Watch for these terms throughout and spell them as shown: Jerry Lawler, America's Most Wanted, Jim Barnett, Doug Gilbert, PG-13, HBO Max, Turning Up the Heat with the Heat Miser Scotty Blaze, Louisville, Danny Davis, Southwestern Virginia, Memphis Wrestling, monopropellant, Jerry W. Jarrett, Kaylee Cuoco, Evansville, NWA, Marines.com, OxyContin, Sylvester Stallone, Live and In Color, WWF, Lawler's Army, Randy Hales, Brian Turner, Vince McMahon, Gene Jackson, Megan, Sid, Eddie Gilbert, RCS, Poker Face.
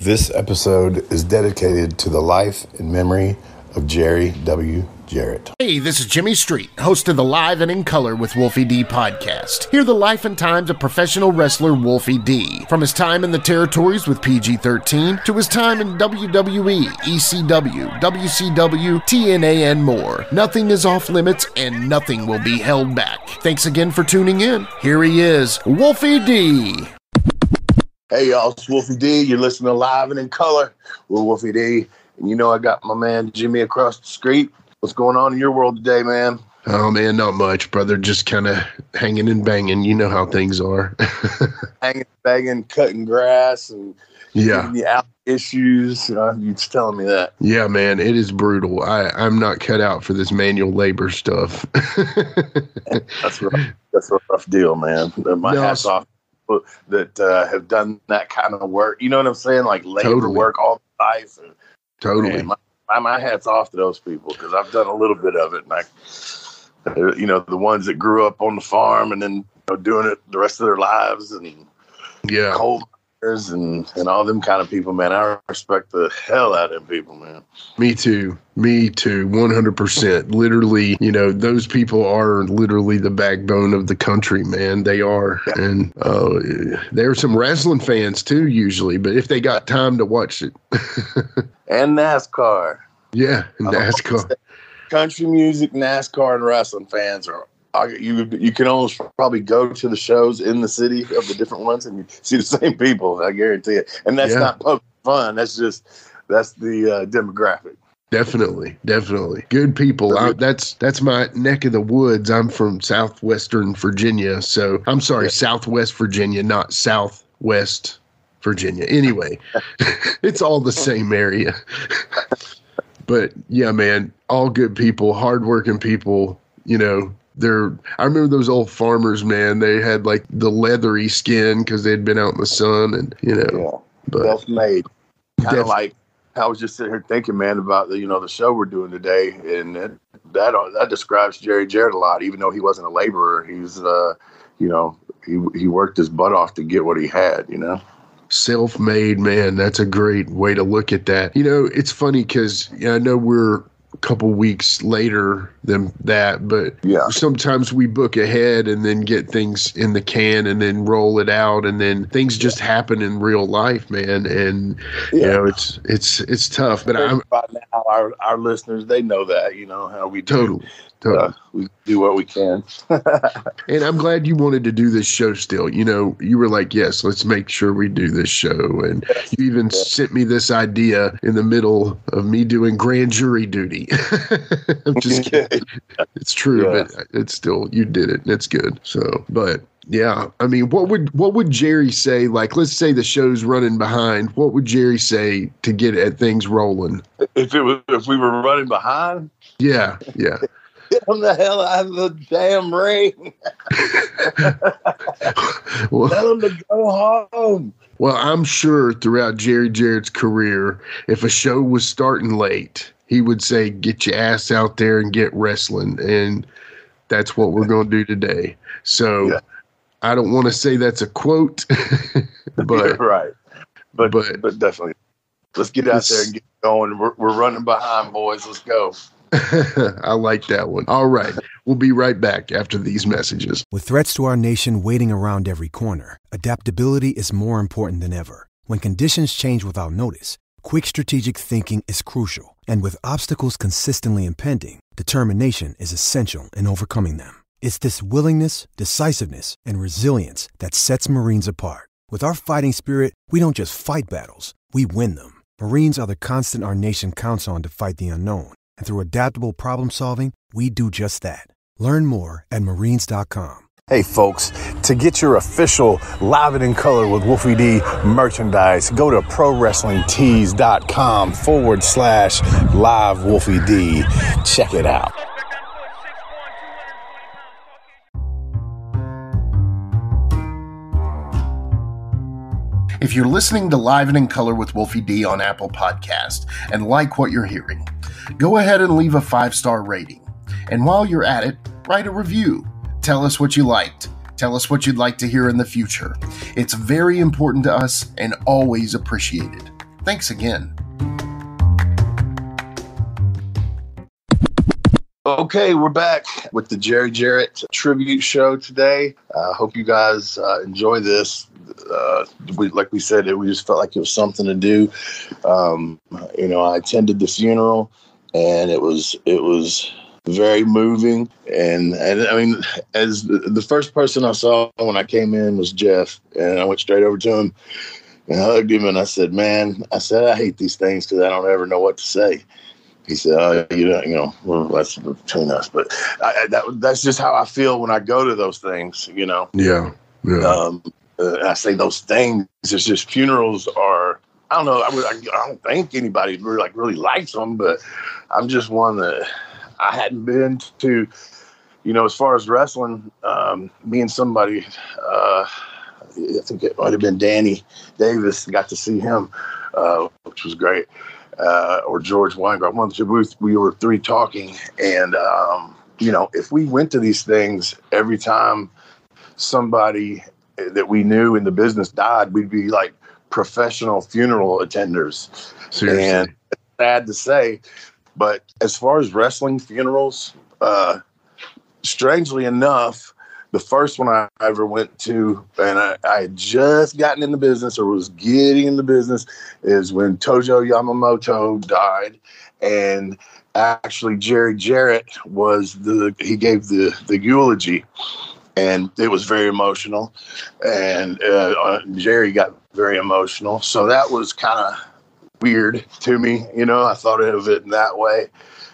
This episode is dedicated to the life and memory of Jerry W. Jarrett. Hey, this is Jimmy Street, host of the Live and in Color with Wolfie D podcast. Hear the life and times of professional wrestler Wolfie D. From his time in the territories with PG-13 to his time in WWE, ECW, WCW, TNA, and more. Nothing is off limits and nothing will be held back. Thanks again for tuning in. Here he is, Wolfie D. Hey, y'all, it's Wolfie D. You're listening to Live and in Color with Wolfie D. And you know I got my man Jimmy across the street. What's going on in your world today, man? Oh, man, not much, brother. Just kind of hanging and banging. You know how things are. Hanging, banging, cutting grass, and yeah, the out issues. You're telling me that. Yeah, man, it is brutal. I'm not cut out for this manual labor stuff. That's rough. That's a rough deal, man. My hat's off to people that have done that kind of work. You know what I'm saying? Like labor work all the life. And, totally. Man, my hat's off to those people because I've done a little bit of it. And you know, the ones that grew up on the farm and then doing it the rest of their lives and cold miners and all them kind of people, man. I respect the hell out of them people, man. Me too. Me too. 100%. Literally, you know, those people are literally the backbone of the country, man. They are. Yeah. And there are some wrestling fans too, usually, but if they got time to watch it. And NASCAR. Yeah, NASCAR. Country music, NASCAR, and wrestling fans are. You can almost probably go to the shows in the city of the different ones and you see the same people. I guarantee it. And that's not poking fun. That's just the demographic. Definitely, definitely. Good people. That's my neck of the woods. I'm from Southwestern Virginia, so I'm sorry, Southwest Virginia, not Southwest Virginia. Anyway, it's all the same area. But yeah, man, all good people, hardworking people, you know. I remember those old farmers, man. They had like the leathery skin because they'd been out in the sun, and you know, self-made. Kind of like I was just sitting here thinking, man, about the show we're doing today, and that describes Jerry Jarrett a lot. Even though he wasn't a laborer, he's he worked his butt off to get what he had, Self-made, man. That's a great way to look at that. You know, it's funny because I know we're couple weeks later than that, but sometimes we book ahead and then get things in the can and then roll it out, and then things just happen in real life, man. And it's tough. But by now, our listeners, they know that, how we do. Totally. We do what we can. And I'm glad you wanted to do this show still. You were like, yes, let's make sure we do this show. And you even sent me this idea in the middle of me doing grand jury duty. I'm just kidding. It's true, but it's still, you did it. And it's good. So, but yeah, I mean, what would Jerry say? Like, let's say the show's running behind. What would Jerry say to get at things rolling? If we were running behind? Yeah. Get him the hell out of the damn ring. Tell him to go home. Well, I'm sure throughout Jerry Jarrett's career, if a show was starting late, he would say, get your ass out there and get wrestling. And that's what we're going to do today. So I don't want to say that's a quote. But right. But definitely. Let's get out there and get going. We're running behind, boys. Let's go. I like that one. All right. We'll be right back after these messages. With threats to our nation waiting around every corner, adaptability is more important than ever. When conditions change without notice, quick strategic thinking is crucial. And with obstacles consistently impending, determination is essential in overcoming them. It's this willingness, decisiveness, and resilience that sets Marines apart. With our fighting spirit, we don't just fight battles, we win them. Marines are the constant our nation counts on to fight the unknown. And through adaptable problem solving, we do just that. Learn more at marines.com. Hey, folks, to get your official Live and in Color with Wolfie D merchandise, go to prowrestlingtees.com/live Wolfie D. Check it out. If you're listening to Live and in Color with Wolfie D on Apple Podcast and like what you're hearing, go ahead and leave a 5-star rating. And while you're at it, write a review. Tell us what you liked. Tell us what you'd like to hear in the future. It's very important to us and always appreciated. Thanks again. Okay, we're back with the Jerry Jarrett tribute show today. I hope you guys enjoy this. Like we said, we just felt like it was something to do. I attended the funeral, and it was very moving. And I mean, as the first person I saw when I came in was Jeff, and I went straight over to him and hugged him, and I said, "Man," I said, "I hate these things because I don't ever know what to say." He said, well, that's between us. But that's just how I feel when I go to those things, you know. Yeah. I say those things. It's just funerals are, I don't know. I don't think anybody really likes them, but I'm just one that I hadn't been to, you know, as far as wrestling, me and somebody, I think it might have been Danny Davis, got to see him, which was great. Or George Weingart, one of the two, we were three talking, and if we went to these things every time somebody that we knew in the business died, we'd be like professional funeral attenders. Seriously. And it's sad to say, but as far as wrestling funerals, strangely enough, the first one I ever went to, and I had just gotten in the business, or was getting in the business, is when Tojo Yamamoto died. And actually, Jerry Jarrett gave the eulogy, and it was very emotional. And Jerry got very emotional. So that was kind of weird to me. You know, I thought of it in that way.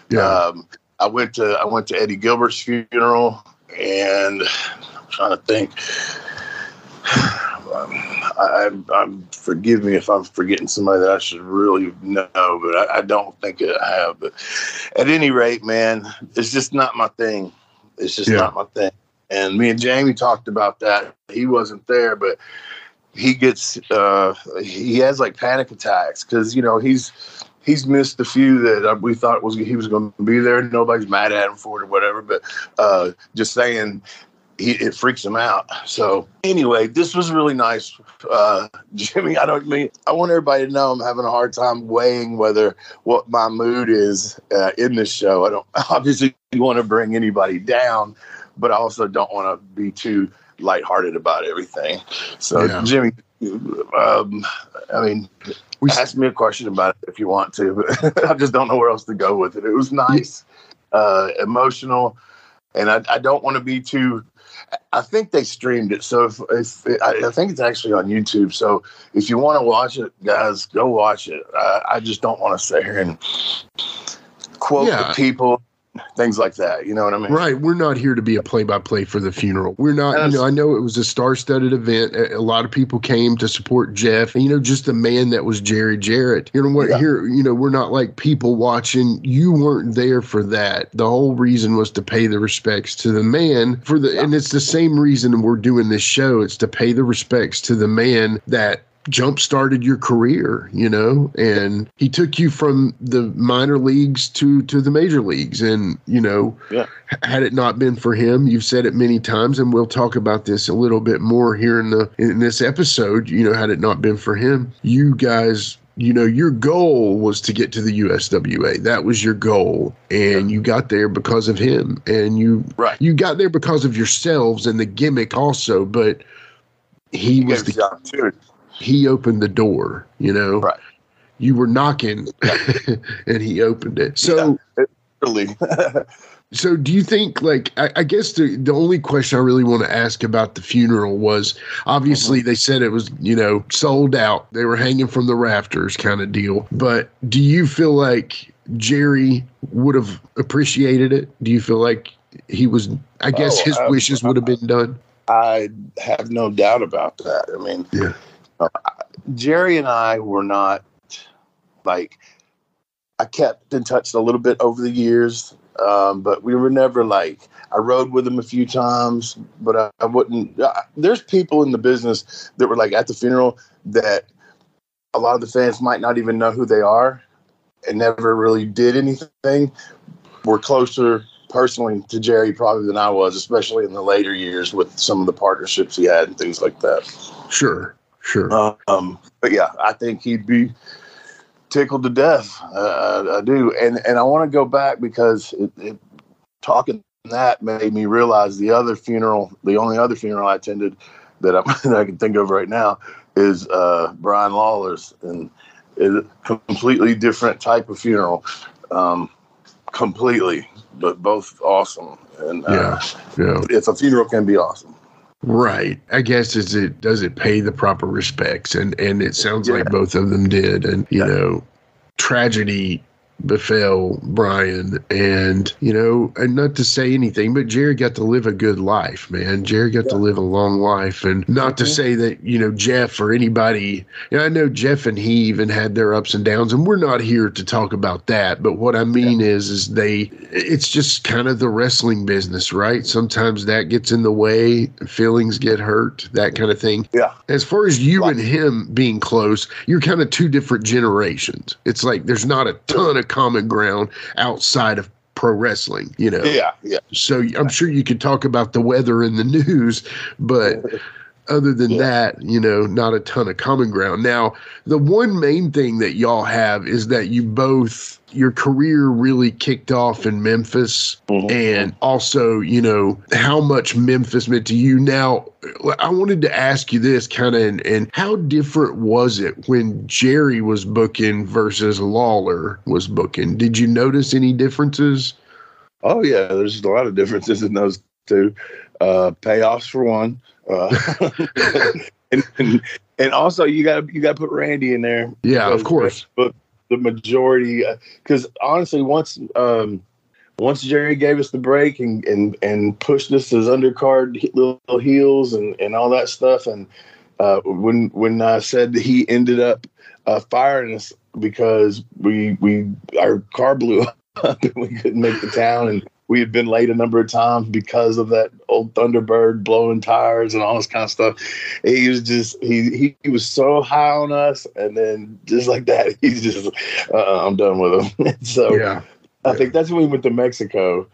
Yeah. I went to Eddie Gilbert's funeral. And I'm trying to think. I'm forgive me if I'm forgetting somebody that I should really know, but I don't think I have. But at any rate, man, it's just not my thing. It's just not my thing. And me and Jamie talked about that. He wasn't there, but he gets he has like panic attacks because he's missed a few that we thought he was going to be there. Nobody's mad at him for it or whatever, but just saying it freaks him out. So anyway, this was really nice. Jimmy, I want everybody to know I'm having a hard time weighing what my mood is in this show. I don't obviously want to bring anybody down, but I also don't want to be too lighthearted about everything. So Jimmy, ask me a question about it if you want to, but I just don't know where else to go with it. It was nice, emotional, and I don't want to be too. I think they streamed it, so I think it's actually on YouTube. So if you want to watch it, guys, go watch it. I just don't want to sit here and quote the people. Things like that, you know what I mean? Right. We're not here to be a play-by-play for the funeral. We're not. I know it was a star-studded event. A lot of people came to support Jeff. And, just the man that was Jerry Jarrett. We're not like people watching. You weren't there for that. The whole reason was to pay the respects to the man and it's the same reason we're doing this show. It's to pay the respects to the man that jump-started your career, and he took you from the minor leagues to the major leagues. And, had it not been for him, you've said it many times, and we'll talk about this a little bit more here in this episode, had it not been for him, you guys, your goal was to get to the USWA. That was your goal. And you got there because of him. And you got there because of yourselves and the gimmick also, but he was the opportunity. He opened the door, Right. You were knocking, and he opened it. So, really. So, do you think, I guess the only question I really want to ask about the funeral was, obviously, they said it was, sold out. They were hanging from the rafters kind of deal. But do you feel like Jerry would have appreciated it? Do you feel like he was, I guess his wishes would have been done? I have no doubt about that. I mean, Jerry and I were not I kept in touch a little bit over the years, but we were never I rode with him a few times, but I wouldn't. There's people in the business that were at the funeral that a lot of the fans might not even know who they are and never really did anything. We're closer personally to Jerry probably than I was, especially in the later years with some of the partnerships he had and things like that. Sure. But I think he'd be tickled to death. I do. And I want to go back because it talking that made me realize the only other funeral I attended that I can think of right now is Brian Lawler's, and it's a completely different type of funeral. Completely, but both awesome. And if a funeral can be awesome. Right. I guess does it pay the proper respects? And it sounds like both of them did. And, you know, tragedy befell Brian. And, you know, and not to say anything, but Jerry got to live a good life, man. Jerry got to live a long life. And not to say that, you know, Jeff or anybody, you know, I know Jeff and he even had their ups and downs, and we're not here to talk about that. But what I mean is it's just kind of the wrestling business, right? Sometimes that gets in the way, feelings get hurt, that kind of thing. Yeah. As far as you and him being close, you're kind of two different generations. It's like there's not a ton of common ground outside of pro wrestling, you know? Yeah, yeah. So I'm sure you could talk about the weather in the news, but other than that, you know, not a ton of common ground. Now, the one main thing that y'all have is that your career really kicked off in Memphis, and also, you know, how much Memphis meant to you. Now, I wanted to ask you this kind of, and how different was it when Jerry was booking versus Lawler was booking? Did you notice any differences? Oh, yeah. There's a lot of differences in those two. Payoffs for one. And also you gotta put Randy in there. Yeah, of course. But the majority, because honestly, once Jerry gave us the break and pushed us as undercard little heels and all that stuff, and when I said that he ended up firing us because our car blew up and we couldn't make the town, and we had been late a number of times because of that old Thunderbird blowing tires and all this kind of stuff. He was just, he was so high on us. And then just like that, he's just, I'm done with him. So I think that's when we went to Mexico,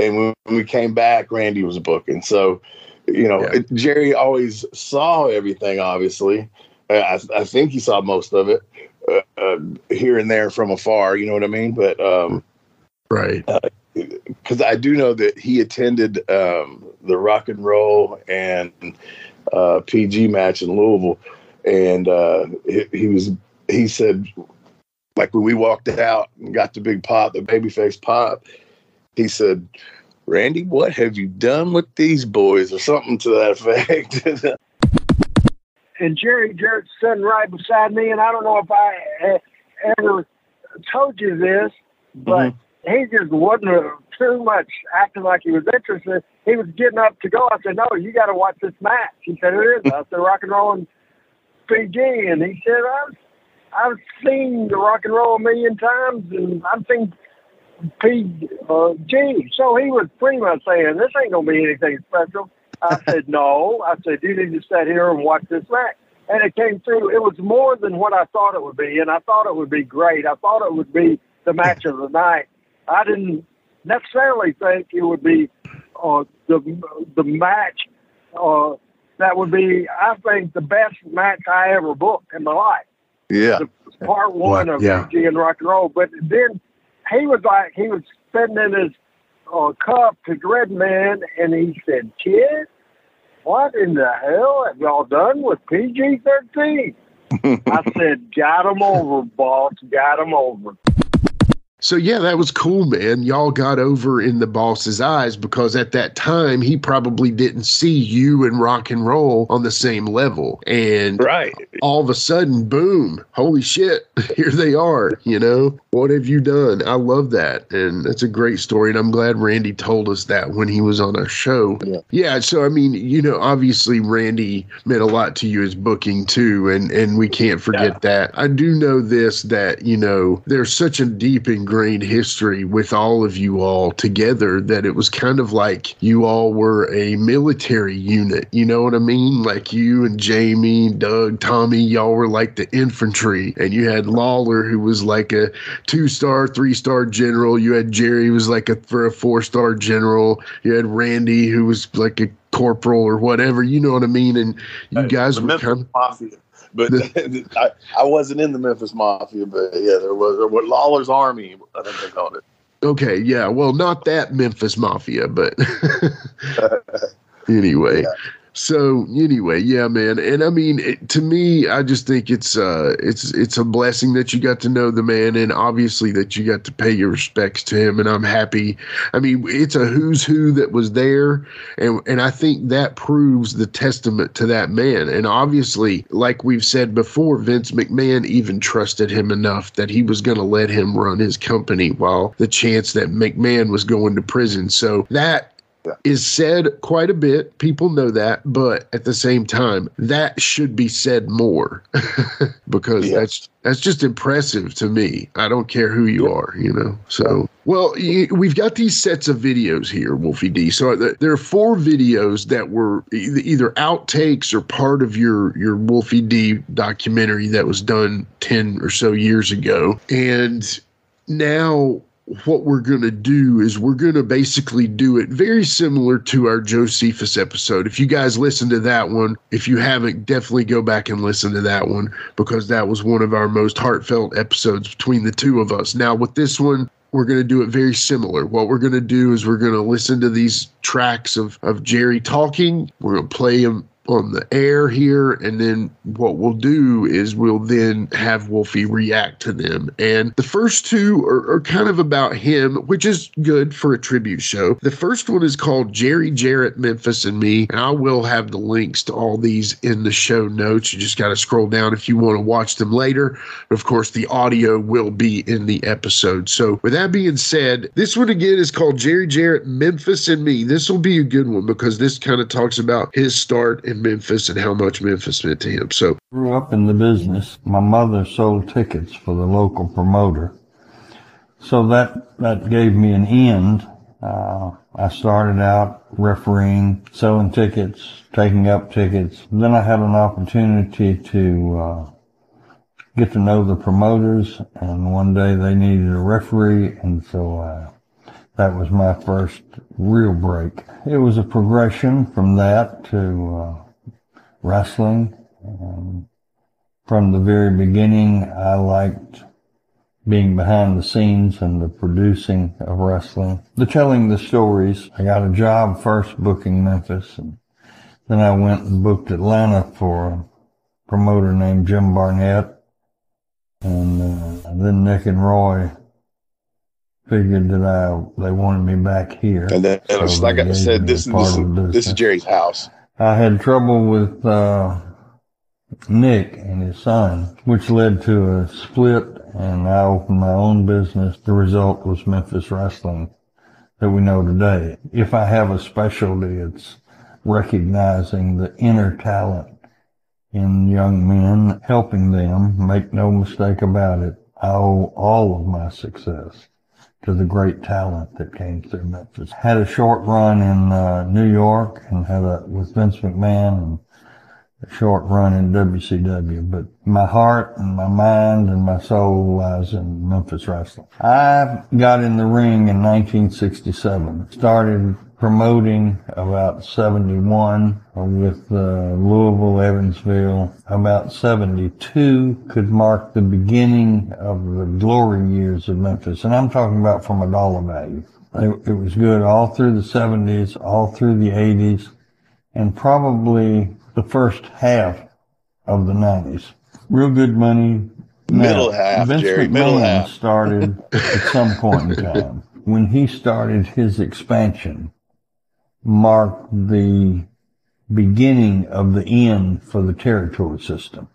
and when we came back, Randy was booking. So, you know, Jerry always saw everything, obviously. I think he saw most of it here and there from afar, you know what I mean? But, because I do know that he attended the Rock and Roll and PG match in Louisville, and he said, like, when we walked out and got the big pop, the babyface pop, he said, "Randy, what have you done with these boys?" or something to that effect. And Jerry Jarrett's sitting right beside me, and I don't know if I ever told you this, but he just wasn't too much acting like he was interested. He was getting up to go. I said, "No, you got to watch this match." He said, "It is." I said, "Rock and Roll and PG." And he said, I've seen the Rock and Roll a million times, and I've seen PG. So he was pretty much saying, "This ain't going to be anything special." I said, "No." I said, "You need to sit here and watch this match." And it came through. It was more than what I thought it would be, and I thought it would be great. I thought it would be the match of the night. I didn't necessarily think it would be the match that would be, I think, the best match I ever booked in my life. Yeah. The part one of PG and Rock and Roll. But then he was spitting in his cup to Dreadman, and he said, "Kid, what in the hell have y'all done with PG-13? I said, "Got him over, boss. Got him over." So, yeah, that was cool, man. Y'all got over in the boss's eyes because at that time, he probably didn't see you and Rock and Roll on the same level. And all of a sudden, boom, holy shit, here they are, you know? What have you done? I love that. And that's a great story. And I'm glad Randy told us that when he was on our show. Yeah, so, I mean, you know, obviously, Randy meant a lot to you as booking, too. And we can't forget that. I do know this, that, you know, there's such a deep ingrained history with all of you all together that it was kind of like you all were a military unit. You know what I mean? Like you and Jamie, Doug, Tommy, y'all were like the infantry, and you had Lawler, who was like a 2-star, 3-star general. You had Jerry, who was like a 4-star general. You had Randy, who was like a corporal or whatever. You know what I mean? And you guys were kind of But I wasn't in the Memphis Mafia, but yeah, there was Lawler's Army, I think they called it. Okay, yeah, well, not that Memphis Mafia, but anyway. Yeah. So anyway, yeah, man. And I mean, to me, I just think it's a blessing that you got to know the man, and obviously that you got to pay your respects to him. And I'm happy. I mean, it's a who's who that was there. And I think that proves the testament to that man. And obviously, like we've said before, Vince McMahon even trusted him enough that he was going to let him run his company while the chance that McMahon was going to prison. So that is said quite a bit. People know that, but at the same time, that should be said more because that's just impressive to me. I don't care who you are, you know. So, well, we've got these sets of videos here, Wolfie D. So there are four videos that were either outtakes or part of your Wolfie D documentary that was done 10 or so years ago. And now what we're going to do is we're going to basically do it very similar to our Josephus episode. If you guys listen to that one, if you haven't, definitely go back and listen to that one, because that was one of our most heartfelt episodes between the two of us. Now with this one, we're going to do it very similar. What we're going to do is we're going to listen to these tracks of Jerry talking. We're going to play them on the air here, and then what we'll do is we'll then have Wolfie react to them. And the first two are kind of about him, which is good for a tribute show. The first one is called Jerry Jarrett, Memphis and Me, and I will have the links to all these in the show notes. You just got to scroll down if you want to watch them later. Of course, the audio will be in the episode. So with that being said, this one again is called Jerry Jarrett, Memphis and Me. This will be a good one because this kind of talks about his start in Memphis and how much Memphis meant to him. So, grew up in the business. My mother sold tickets for the local promoter, so that gave me an end. I started out refereeing, selling tickets, taking up tickets. Then I had an opportunity to get to know the promoters, and one day they needed a referee, and so that was my first real break. It was a progression from that to wrestling. From the very beginning, I liked being behind the scenes and the producing of wrestling, the telling the stories. I got a job first booking Memphis, and then I went and booked Atlanta for a promoter named Jim Barnett, and then Nick and Roy figured that they wanted me back here. And then, so like I said, this is Jerry's house. I had trouble with Nick and his son, which led to a split, and I opened my own business. The result was Memphis Wrestling that we know today. If I have a specialty, it's recognizing the inner talent in young men, helping them, make no mistake about it. I owe all of my success to the great talent that came through Memphis. Had a short run in New York and with Vince McMahon, and a short run in WCW. But my heart and my mind and my soul lies in Memphis Wrestling. I got in the ring in 1967. Started promoting about 71 with Louisville, Evansville. About 72 could mark the beginning of the glory years of Memphis. And I'm talking about from a dollar value. It was good all through the 70s, all through the 80s, and probably the first half of the 90s. Real good money. Middle half, Jerry. Middle half. Vince McMahon started at some point in time. When he started his expansion, marked the beginning of the end for the territory system.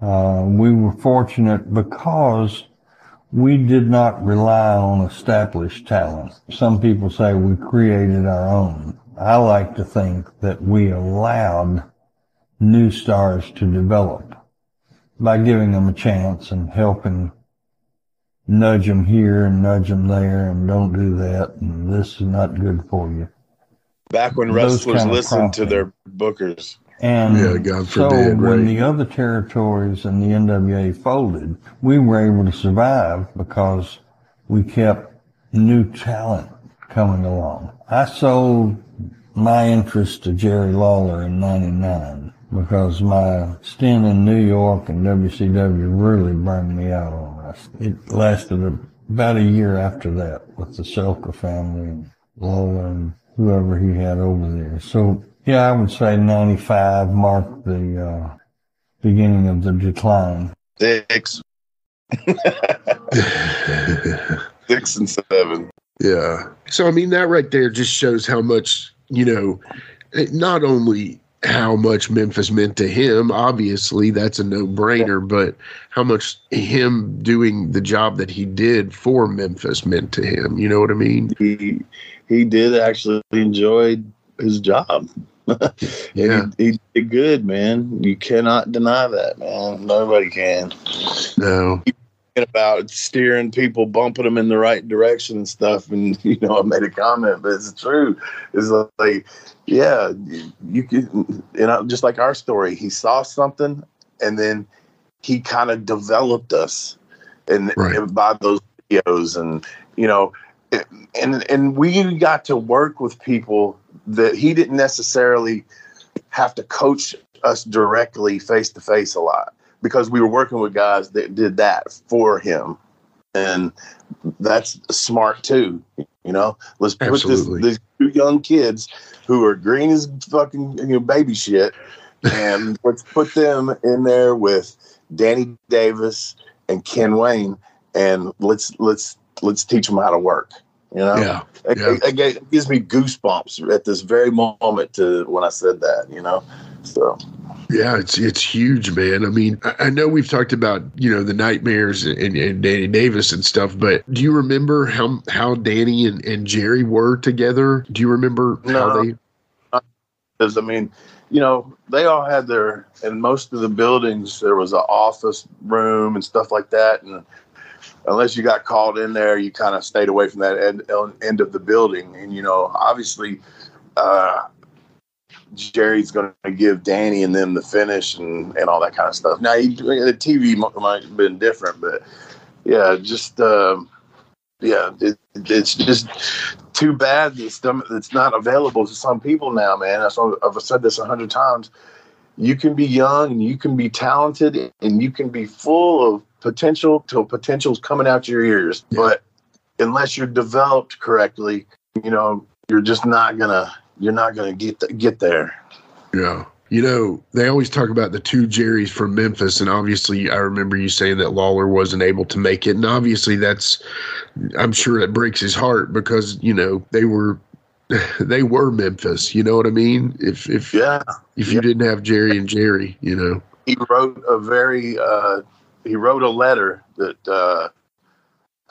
We were fortunate because we did not rely on established talent. Some people say we created our own. I like to think that we allowed new stars to develop by giving them a chance and helping nudge them here and nudge them there, and don't do that, and this is not good for you. Back when wrestlers listened to their bookers. And yeah, God forbid, so when the other territories and the NWA folded, we were able to survive because we kept new talent coming along. I sold my interest to Jerry Lawler in 99. because my stint in New York and WCW really burned me out on wrestling. It lasted about a year after that with the Selka family and Lola and whoever he had over there. So, yeah, I would say 95 marked the beginning of the decline. 6 and 7. Yeah. So, I mean, that right there just shows how much, you know, not only how much Memphis meant to him, obviously that's a no-brainer, but how much him doing the job that he did for Memphis meant to him. You know what I mean? He did actually enjoy his job. Yeah, he did good, man. You cannot deny that, man. Nobody can. No. About steering people, bumping them in the right direction and stuff, and you know, I made a comment, but it's true. It's like, yeah, you can, you know, just like our story, he saw something and then he kind of developed us, and right, by those videos, and you know, and we got to work with people that he didn't necessarily have to coach us directly face to face a lot, because we were working with guys that did that for him. And that's smart too, you know? Let's put these two young kids who are green as fucking, you know, baby shit, and let's put them in there with Danny Davis and Ken Wayne, and let's teach them how to work, you know? Yeah. It gives me goosebumps at this very moment to when I said that, you know? So... yeah, it's huge, man. I mean, I know we've talked about, you know, the nightmares and Danny Davis and stuff, but do you remember how Danny and Jerry were together? Do you remember how they? Because I mean, you know, they all had their, in most of the buildings there was an office room and stuff like that, and unless you got called in there, you kind of stayed away from that end of the building. And you know, obviously, Jerry's going to give Danny and them the finish and all that kind of stuff. Now, the TV might have been different, but yeah, just it's just too bad that it's not available to some people now, man. I've said this 100 times. You can be young and you can be talented and you can be full of potential till potential's coming out your ears. Yeah. But unless you're developed correctly, you know, you're just not going to. You're not going to get there. Yeah. You know, they always talk about the two Jerrys from Memphis, and obviously I remember you saying that Lawler wasn't able to make it, and obviously I'm sure that breaks his heart because, you know, they were Memphis, you know what I mean? If you didn't have Jerry and Jerry, you know. He wrote a letter that I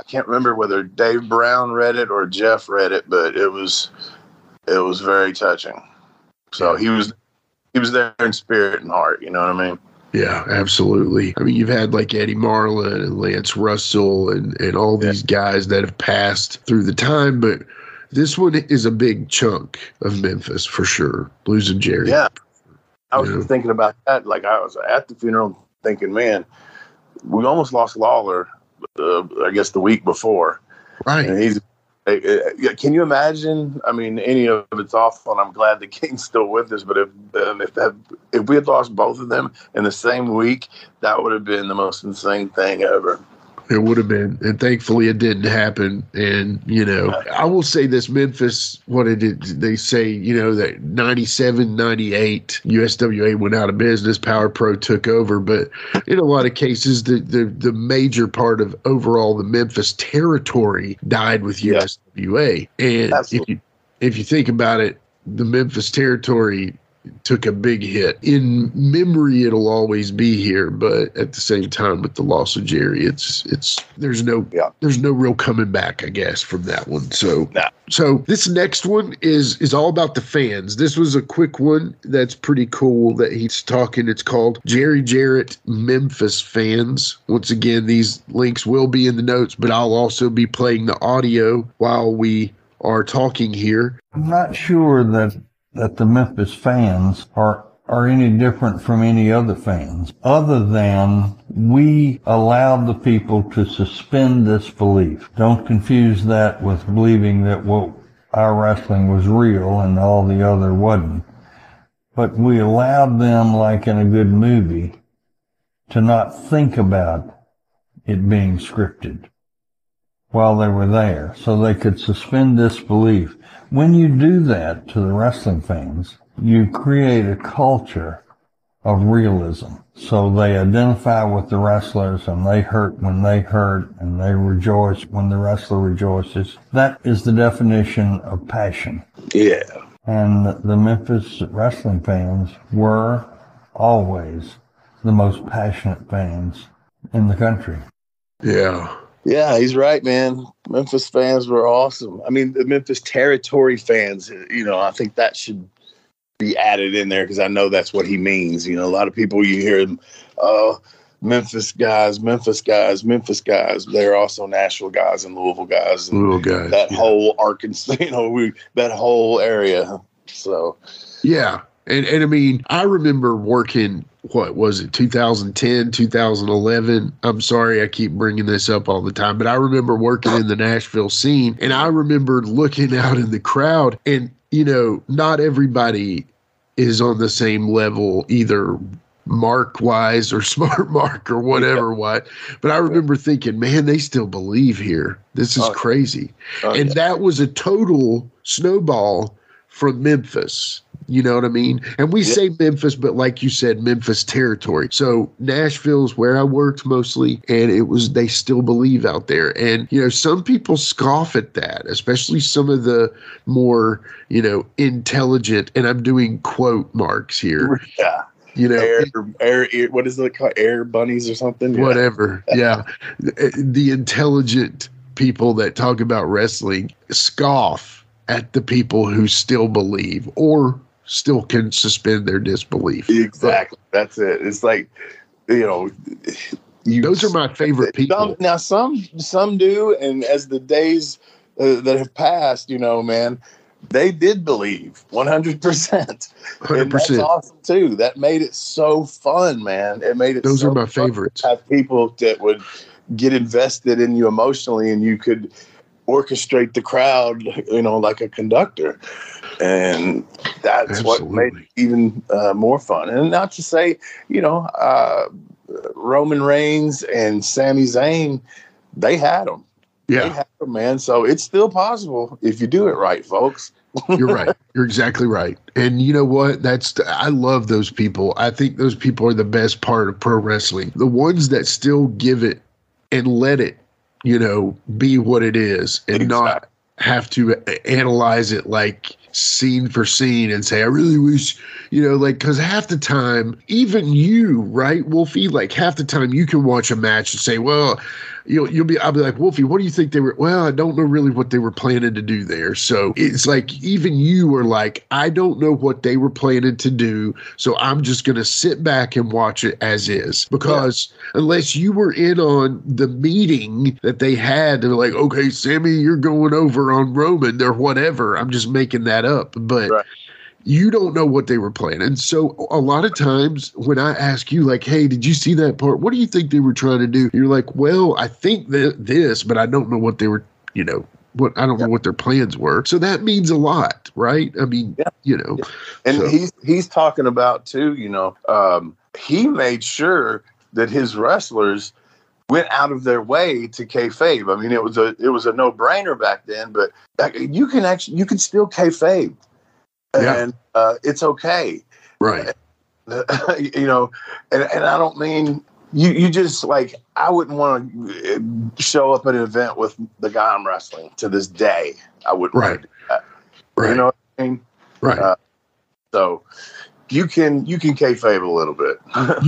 can't remember whether Dave Brown read it or Jeff read it, but it was very touching. So he was there in spirit and heart, you know what I mean? Yeah, absolutely. I mean, you've had like Eddie Marlin and Lance Russell and all these guys that have passed through the time, but this one is a big chunk of Memphis for sure, losing Jerry. Yeah. I was just thinking about that. Like, I was at the funeral thinking, man, we almost lost Lawler, I guess, the week before. Right. And he's... can you imagine? I mean, any of it's awful, and I'm glad the King's still with us. But if we had lost both of them in the same week, that would have been the most insane thing ever. It would have been, and thankfully it didn't happen. And you know, I will say this: Memphis, what it is, they say, you know, that 97, 98, USWA went out of business, Power Pro took over. But in a lot of cases, the major part of overall the Memphis territory died with USWA. And if you think about it, the Memphis territory took a big hit. In memory, it'll always be here, but at the same time, with the loss of Jerry, there's no real coming back, I guess, from that one. So So this next one is all about the fans. This was a quick one that's pretty cool that he's talking. It's called Jerry Jarrett Memphis Fans. Once again, these links will be in the notes, but I'll also be playing the audio while we are talking here. I'm not sure that the Memphis fans are any different from any other fans, other than we allowed the people to suspend this belief. Don't confuse that with believing that our wrestling was real and all the other wasn't. But we allowed them, like in a good movie, to not think about it being scripted while they were there, so they could suspend disbelief. When you do that to the wrestling fans, you create a culture of realism. So they identify with the wrestlers, and they hurt when they hurt, and they rejoice when the wrestler rejoices. That is the definition of passion. Yeah. And the Memphis wrestling fans were always the most passionate fans in the country. Yeah. Yeah, he's right, man. Memphis fans were awesome. I mean, the Memphis territory fans, you know, I think that should be added in there, because I know that's what he means. You know, a lot of people, you hear him, oh, Memphis guys, Memphis guys, Memphis guys. They're also Nashville guys and Louisville guys. And Louisville guys. That whole Arkansas, you know, that whole area. So, yeah. And I mean, I remember working, what was it, 2010, 2011? I'm sorry I keep bringing this up all the time, but I remember working in the Nashville scene, and I remember looking out in the crowd, and, you know, not everybody is on the same level either mark-wise or smart mark or whatever, But I remember thinking, man, they still believe here. This is crazy. And that was a total snowball from Memphis. You know what I mean? And we say Memphis, but like you said, Memphis territory. So Nashville's where I worked mostly, and it was, they still believe out there. And, you know, some people scoff at that, especially some of the more, you know, intelligent, and I'm doing quote marks here. Yeah. You know, air, what is it called? Air bunnies or something? Yeah. Whatever. Yeah. The intelligent people that talk about wrestling scoff at the people who still believe or still can suspend their disbelief. Exactly. That's it. It's like, you know, those are my favorite people. Some do. And as the days that have passed, you know, man, they did believe 100%. And that's awesome too. That made it so fun, man. It made it. Those are my favorites. Have people that would get invested in you emotionally, and you could orchestrate the crowd, you know, like a conductor. And that's what made it even more fun. And not to say, you know, Roman Reigns and Sami Zayn, they had them. Yeah. They had them, man. So it's still possible if you do it right, folks. You're right. You're exactly right. And you know what? I love those people. I think those people are the best part of pro wrestling. The ones that still give it and let it, you know, be what it is, and not have to analyze it like scene for scene and say, I really wish, you know, like, because half the time, even you, right, Wolfie, like half the time you can watch a match and say, well, I'll be like, Wolfie, what do you think they were? Well, I don't know really what they were planning to do there. So it's like, even you were like, I don't know what they were planning to do. So I'm just going to sit back and watch it as is, because unless you were in on the meeting that they had, they're like, okay, Sammy, you're going over on Roman or whatever. I'm just making that up. But you don't know what they were planning. And so a lot of times when I ask you, like, hey, did you see that part? What do you think they were trying to do? You're like, well, I think that this, but I don't know what they were, you know, I don't know what their plans were. So that means a lot, right? I mean, you know. And he's talking about too, you know, he made sure that his wrestlers went out of their way to kayfabe. I mean, it was a no brainer back then, but you can still kayfabe. And it's okay. Right. You know, and I don't mean you just like, I wouldn't want to show up at an event with the guy I'm wrestling to this day. I wouldn't want to do that. Right. You know what I mean? Right. So you can kayfabe a little bit.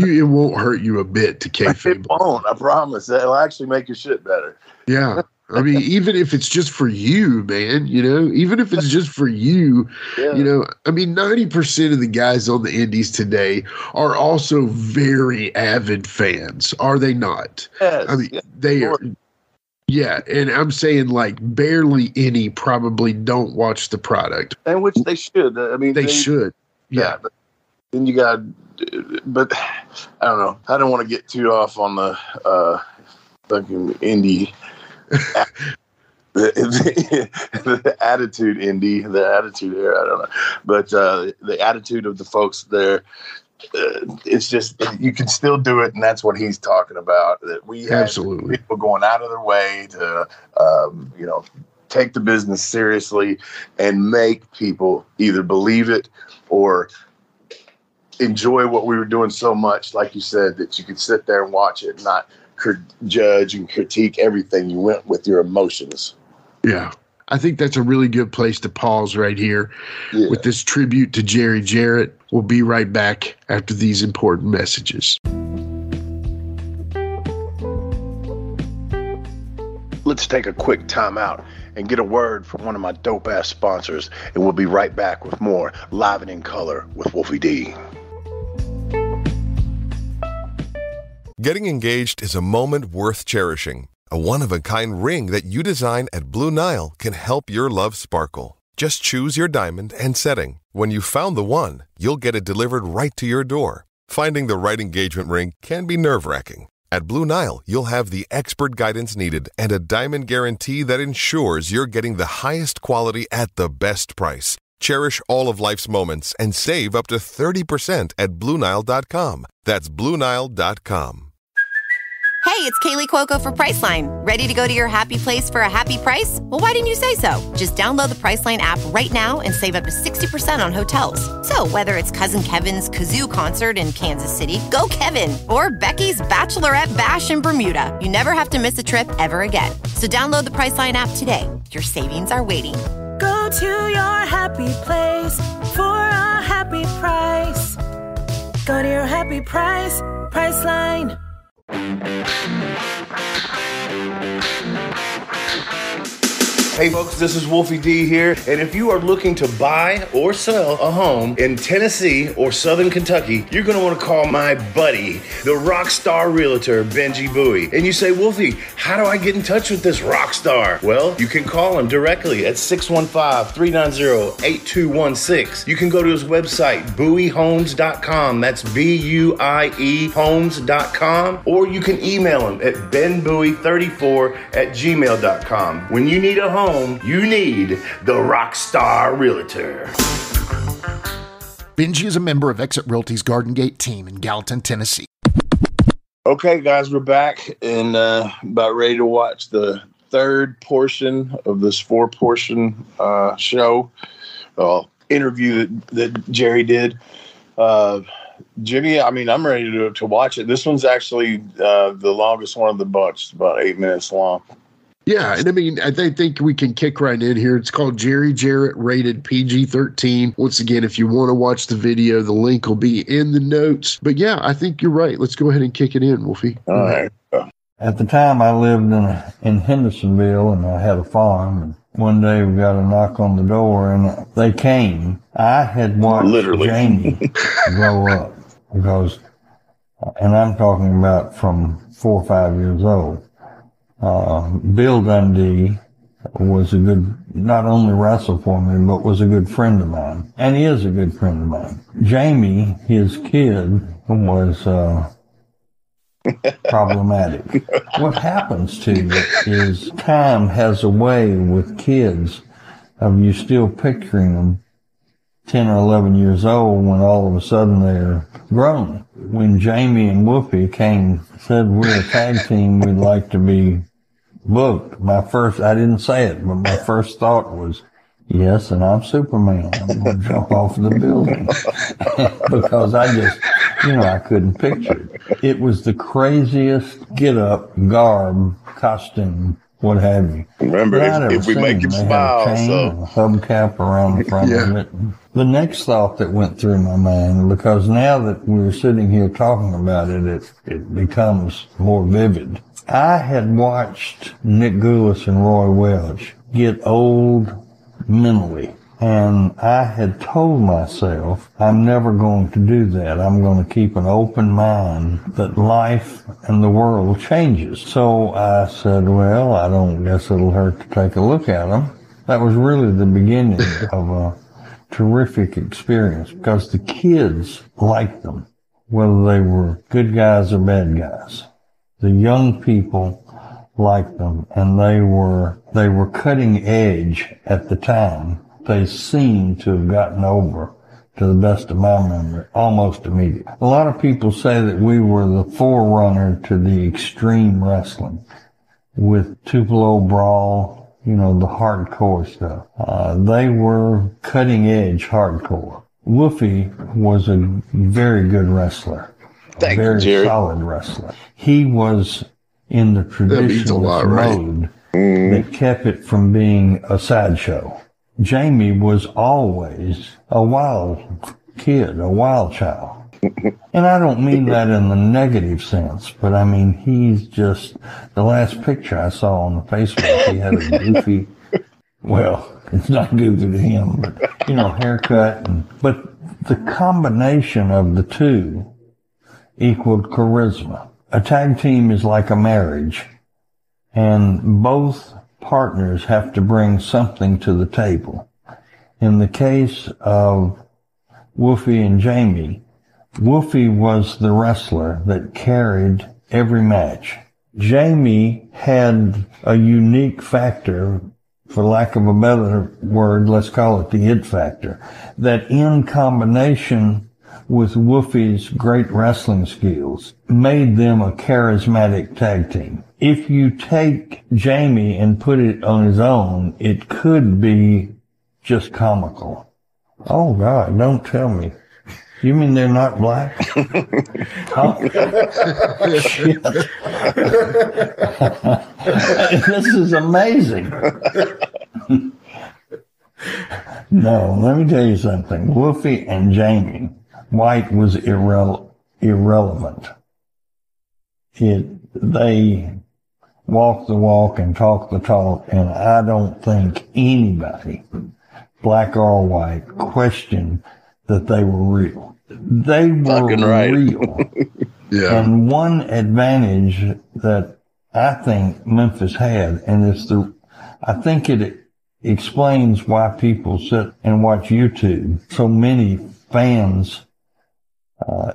It won't hurt you a bit to kayfabe. It won't, I promise. It'll actually make your shit better. Yeah. I mean, even if it's just for you, man, you know, even if it's just for you, you know, I mean, 90% of the guys on the indies today are also very avid fans. Are they not? Yes, I mean, they are. Yeah. And I'm saying, like, barely any probably don't watch the product. And which they should. I mean, they should. Yeah. But then you got, but I don't know. I don't want to get too off on the fucking indie. the attitude indie, the attitude here, I don't know, but the attitude of the folks there, it's just, you can still do it, and that's what he's talking about. That we have absolutely people going out of their way to, you know, take the business seriously and make people either believe it or enjoy what we were doing so much, like you said, that you could sit there and watch it, and not judge and critique everything. You went with your emotions. Yeah, I think that's a really good place to pause right here with this tribute to Jerry Jarrett. We'll be right back after these important messages. Let's take a quick time out and get a word from one of my dope-ass sponsors, and we'll be right back with more Live and in Color with Wolfie D. Getting engaged is a moment worth cherishing. A one-of-a-kind ring that you design at Blue Nile can help your love sparkle. Just choose your diamond and setting. When you've found the one, you'll get it delivered right to your door. Finding the right engagement ring can be nerve-wracking. At Blue Nile, you'll have the expert guidance needed and a diamond guarantee that ensures you're getting the highest quality at the best price. Cherish all of life's moments and save up to 30% at BlueNile.com. That's BlueNile.com. Hey, it's Kaylee Cuoco for Priceline. Ready to go to your happy place for a happy price? Well, why didn't you say so? Just download the Priceline app right now and save up to 60% on hotels. So whether it's Cousin Kevin's Kazoo Concert in Kansas City, go Kevin, or Becky's Bachelorette Bash in Bermuda, you never have to miss a trip ever again. So download the Priceline app today. Your savings are waiting. Go to your happy place for a happy price. Go to your happy price, Priceline. Hey folks, this is Wolfie D here, and if you are looking to buy or sell a home in Tennessee or Southern Kentucky, you're going to want to call my buddy, the rock star realtor, Benji Bowie. And you say, Wolfie, how do I get in touch with this rock star? Well, you can call him directly at 615-390-8216. You can go to his website, BowieHomes.com. That's B-U-I-E homes.com. Or you can email him at benbowie34@gmail.com. When you need a home, you need the Rockstar Realtor. Benji is a member of Exit Realty's Garden Gate team in Gallatin, Tennessee. Okay, guys, we're back and about ready to watch the third portion of this four-portion show, interview that Jerry did. Jimmy, I mean, I'm ready to watch it. This one's actually the longest one of the bunch, about 8 minutes long. Yeah, and I mean, I think we can kick right in here. It's called Jerry Jarrett rated PG-13. Once again, if you want to watch the video, the link will be in the notes. But yeah, I think you're right. Let's go ahead and kick it in, Wolfie. All right. At the time, I lived in Hendersonville, and I had a farm. And one day, we got a knock on the door, and they came. I had watched Jamie grow up because, and I'm talking about from 4 or 5 years old. Bill Dundee was a good, not only wrestled for me, but was a good friend of mine. And he is a good friend of mine. Jamie, his kid, was problematic. What happens to you is time has a way with kids of you still picturing them 10 or 11 years old when all of a sudden they're grown. When Jamie and Wolfie came, said we're a tag team, we'd like to be booked. I didn't say it, but my first thought was, yes, and I'm Superman. I'm going to jump off the building because I just, I couldn't picture it. It was the craziest get-up, garb, costume, what have you. Remember, if we make him smile, had a chain and a hubcap around the front of it. The next thought that went through my mind, because now that we're sitting here talking about it, it becomes more vivid. I had watched Nick Gulas and Roy Welch get old mentally, and I had told myself, I'm never going to do that. I'm going to keep an open mind that life and the world changes. So I said, well, I don't guess it'll hurt to take a look at them. That was really the beginning of a terrific experience because the kids liked them, whether they were good guys or bad guys. The young people like them, and they were cutting edge at the time. They seem to have gotten over, to the best of my memory, almost immediately. A lot of people say that we were the forerunner to the extreme wrestling, with Tupelo Brawl, you know, the hardcore stuff. They were cutting edge hardcore. Wolfie was a very good wrestler. Thank you, Jerry. Very solid wrestler. He was in the traditional mode that kept it from being a sideshow. Jamie was always a wild kid, a wild child. And I don't mean that in the negative sense, but I mean, he's just, the last picture I saw on the Facebook, he had a goofy, well, it's not goofy to him, but, you know, haircut. But the combination of the two equaled charisma. A tag team is like a marriage, and both partners have to bring something to the table. In the case of Wolfie and Jamie, Wolfie was the wrestler that carried every match. Jamie had a unique factor, for lack of a better word, let's call it the it factor, that in combination with Wolfie's great wrestling skills made them a charismatic tag team. If you take Jamie and put it on his own, it could be just comical. Oh, God, don't tell me. You mean they're not black? Oh. Shit. This is amazing. No, let me tell you something. Wolfie and Jamie, white was irrelevant. They walk the walk and talk the talk, and I don't think anybody, black or white, questioned that they were real. They were fucking right. Real. Yeah. And one advantage that I think Memphis had, and I think it explains why people sit and watch YouTube. So many fans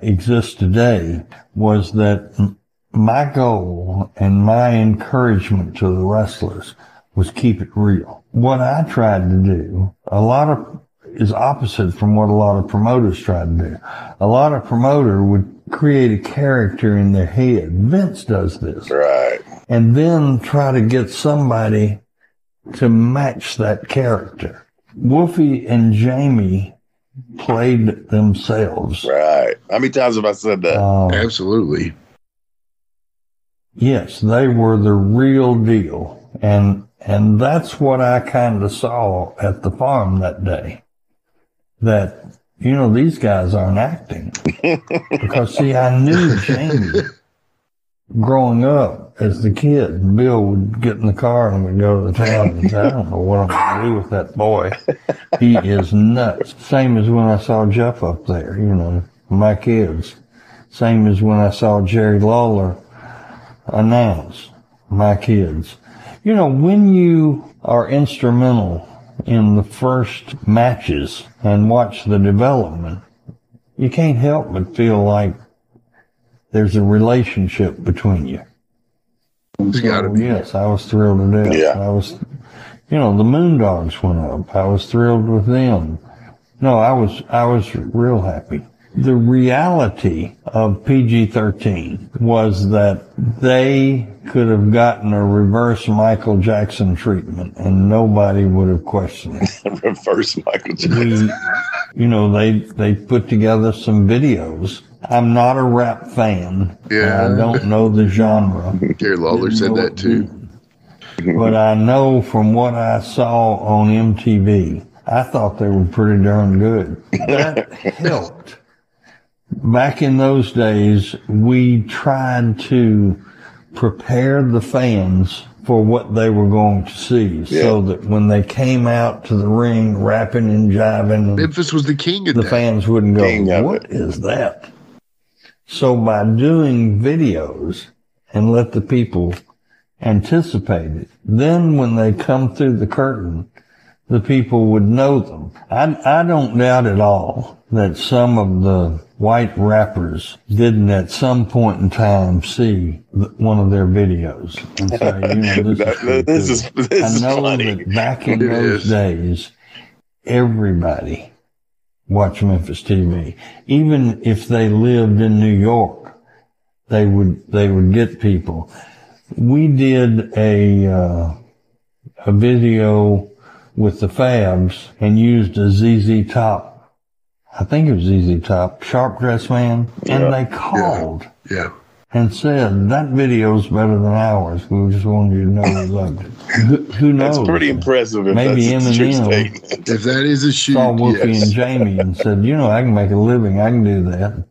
exist today, was that my goal and my encouragement to the wrestlers was keep it real. What I tried to do, is opposite from what a lot of promoters try to do. A lot of promoter would create a character in their head. Vince does this. Right. And then try to get somebody to match that character. Wolfie and Jamie played themselves. Right. How many times have I said that? Absolutely. Yes, they were the real deal. And that's what I kind of saw at the farm that day. That, you know, these guys aren't acting. Because, see, I knew Jamie growing up as the kid. Bill would get in the car and we'd go to the town and say, I don't know what I'm going to do with that boy. He is nuts. Same as when I saw Jeff up there, you know, my kids. Same as when I saw Jerry Lawler announce my kids. You know, when you are instrumental in the first matches and watch the development, you can't help but feel like there's a relationship between you. It's gotta be. Yes, I was thrilled to death. Yeah. You know, the Moondogs went up. I was thrilled with them. No, I was real happy. The reality of PG-13 was that they could have gotten a reverse Michael Jackson treatment and nobody would have questioned it. Reverse Michael Jackson. You know, they put together some videos. I'm not a rap fan. Yeah. I don't know the genre. Jerry Lawler said that too. But I know from what I saw on MTV, I thought they were pretty darn good. That helped. Back in those days, we tried to prepare the fans for what they were going to see, so that when they came out to the ring rapping and jiving, Memphis was the king of that. The fans wouldn't go, what is that? So by doing videos and let the people anticipate it, then when they come through the curtain, the people would know them. I don't doubt at all that some of the white rappers didn't at some point in time see one of their videos and say, you know, this is funny. That back in those days, everybody watched Memphis TV. Even if they lived in New York, they would get people. We did a video with the Fabs and used a ZZ Top. I think it was ZZ Top, Sharp Dressed Man, and they called and said, that video's better than ours. We just wanted you to know we loved it. Who knows? That's pretty impressive. Maybe Eminem, if that is a shoot, saw Wolfie and Jamie and said, you know, I can make a living. I can do that.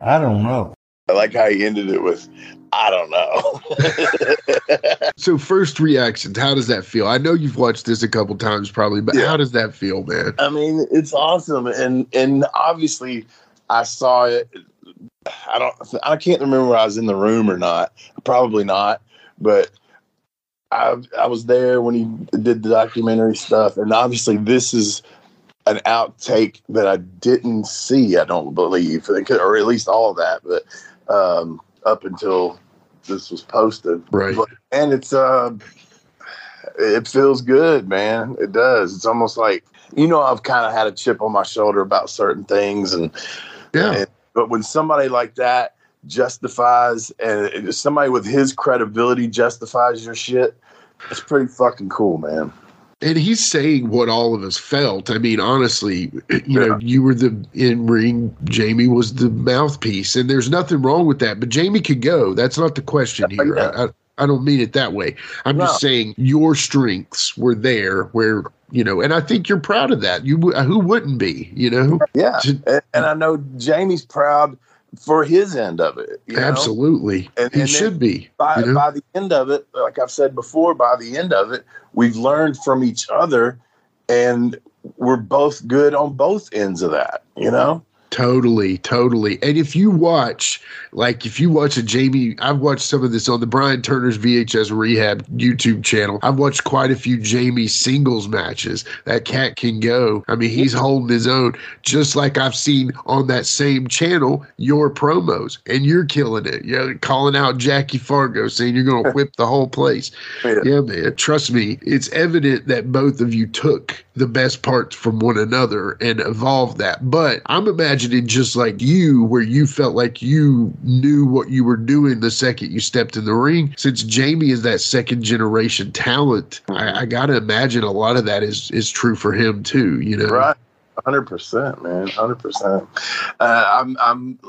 I don't know. I like how he ended it with, I don't know. So first reactions, how does that feel? I know you've watched this a couple times probably, but how does that feel, man? I mean, it's awesome. And obviously I saw it. I can't remember whether I was in the room or not. Probably not. But I was there when he did the documentary stuff. And obviously this is an outtake that I didn't see, I don't believe, or at least all of that. But, up until this was posted. Right. And it's, it feels good, man. It does. It's almost like, you know, I've kind of had a chip on my shoulder about certain things. But when somebody like that justifies, and somebody with his credibility justifies your shit, it's pretty fucking cool, man. And he's saying what all of us felt. I mean, honestly, you know, you were the in-ring, Jamie was the mouthpiece, and there's nothing wrong with that. But Jamie could go. That's not the question here. I don't mean it that way. I'm just saying your strengths were there where, you know, and I think you're proud of that. Who wouldn't be, you know? Yeah, and I know Jamie's proud for his end of it. Absolutely. And he should be. By the end of it, like I've said before, by the end of it, we've learned from each other and we're both good on both ends of that, you know? Totally, totally. And if you watch a Jamie, I've watched some of this on the Brian Turner's VHS Rehab YouTube channel. I've watched quite a few Jamie singles matches. That cat can go. I mean, he's holding his own, just like I've seen on that same channel, your promos, and you're killing it. You're calling out Jackie Fargo, saying you're going to whip the whole place. Yeah, man. Trust me. It's evident that both of you took the best parts from one another and evolved that. But I'm imagining it just like you, where you felt like you knew what you were doing the second you stepped in the ring. Since Jamie is that second generation talent, I gotta imagine a lot of that is true for him too, you know? Right. 100%, man. 100%.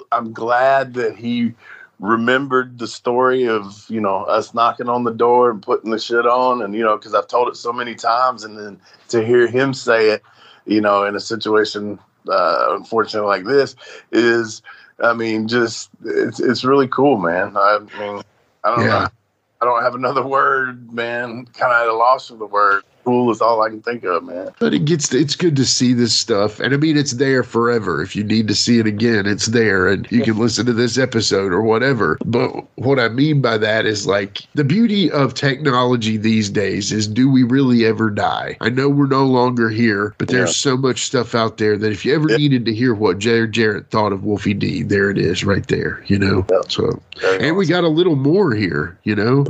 I'm glad that he remembered the story of, you know, us knocking on the door and putting the shit on, and, you know, because I've told it so many times, and then to hear him say it, you know, in a situation unfortunately like this is, I mean, just it's really cool, man. I mean, I don't know. I don't have another word, man. Kind of at a loss for the word. Cool is all I can think of, man. But it's good to see this stuff. And I mean, it's there forever. If you need to see it again, it's there. And you can listen to this episode or whatever. But what I mean by that is, like, the beauty of technology these days is, do we really ever die? I know we're no longer here, but there's so much stuff out there that if you ever needed to hear what Jerry Jarrett thought of Wolfie D, there it is right there, you know? Yeah. So, and we got a little more here, you know?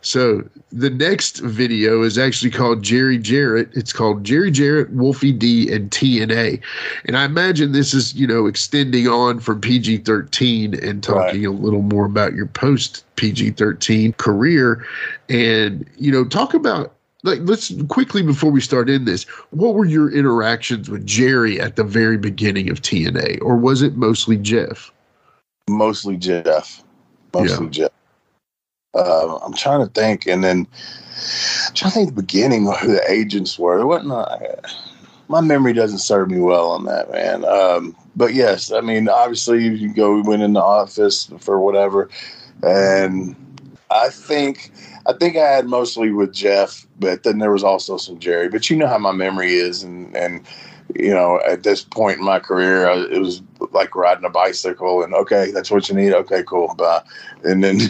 So the next video is actually called Jerry Jarrett. It's called Jerry Jarrett, Wolfie D, and TNA. And I imagine this is, you know, extending on from PG-13 and talking a little more about your post PG-13 career. And, you know, talk about, like, let's quickly, before we start in this, what were your interactions with Jerry at the very beginning of TNA? Or was it mostly Jeff? Mostly Jeff. Mostly Jeff. I'm trying to think. And then I'm trying to think at the beginning who the agents were. It wasn't my memory doesn't serve me well on that, man. But yes, I mean, obviously we went in the office for whatever. And I think I had mostly with Jeff, but then there was also some Jerry, but you know how my memory is. And you know, at this point in my career, it was like riding a bicycle and, okay, that's what you need. Okay, cool. Bye. And then,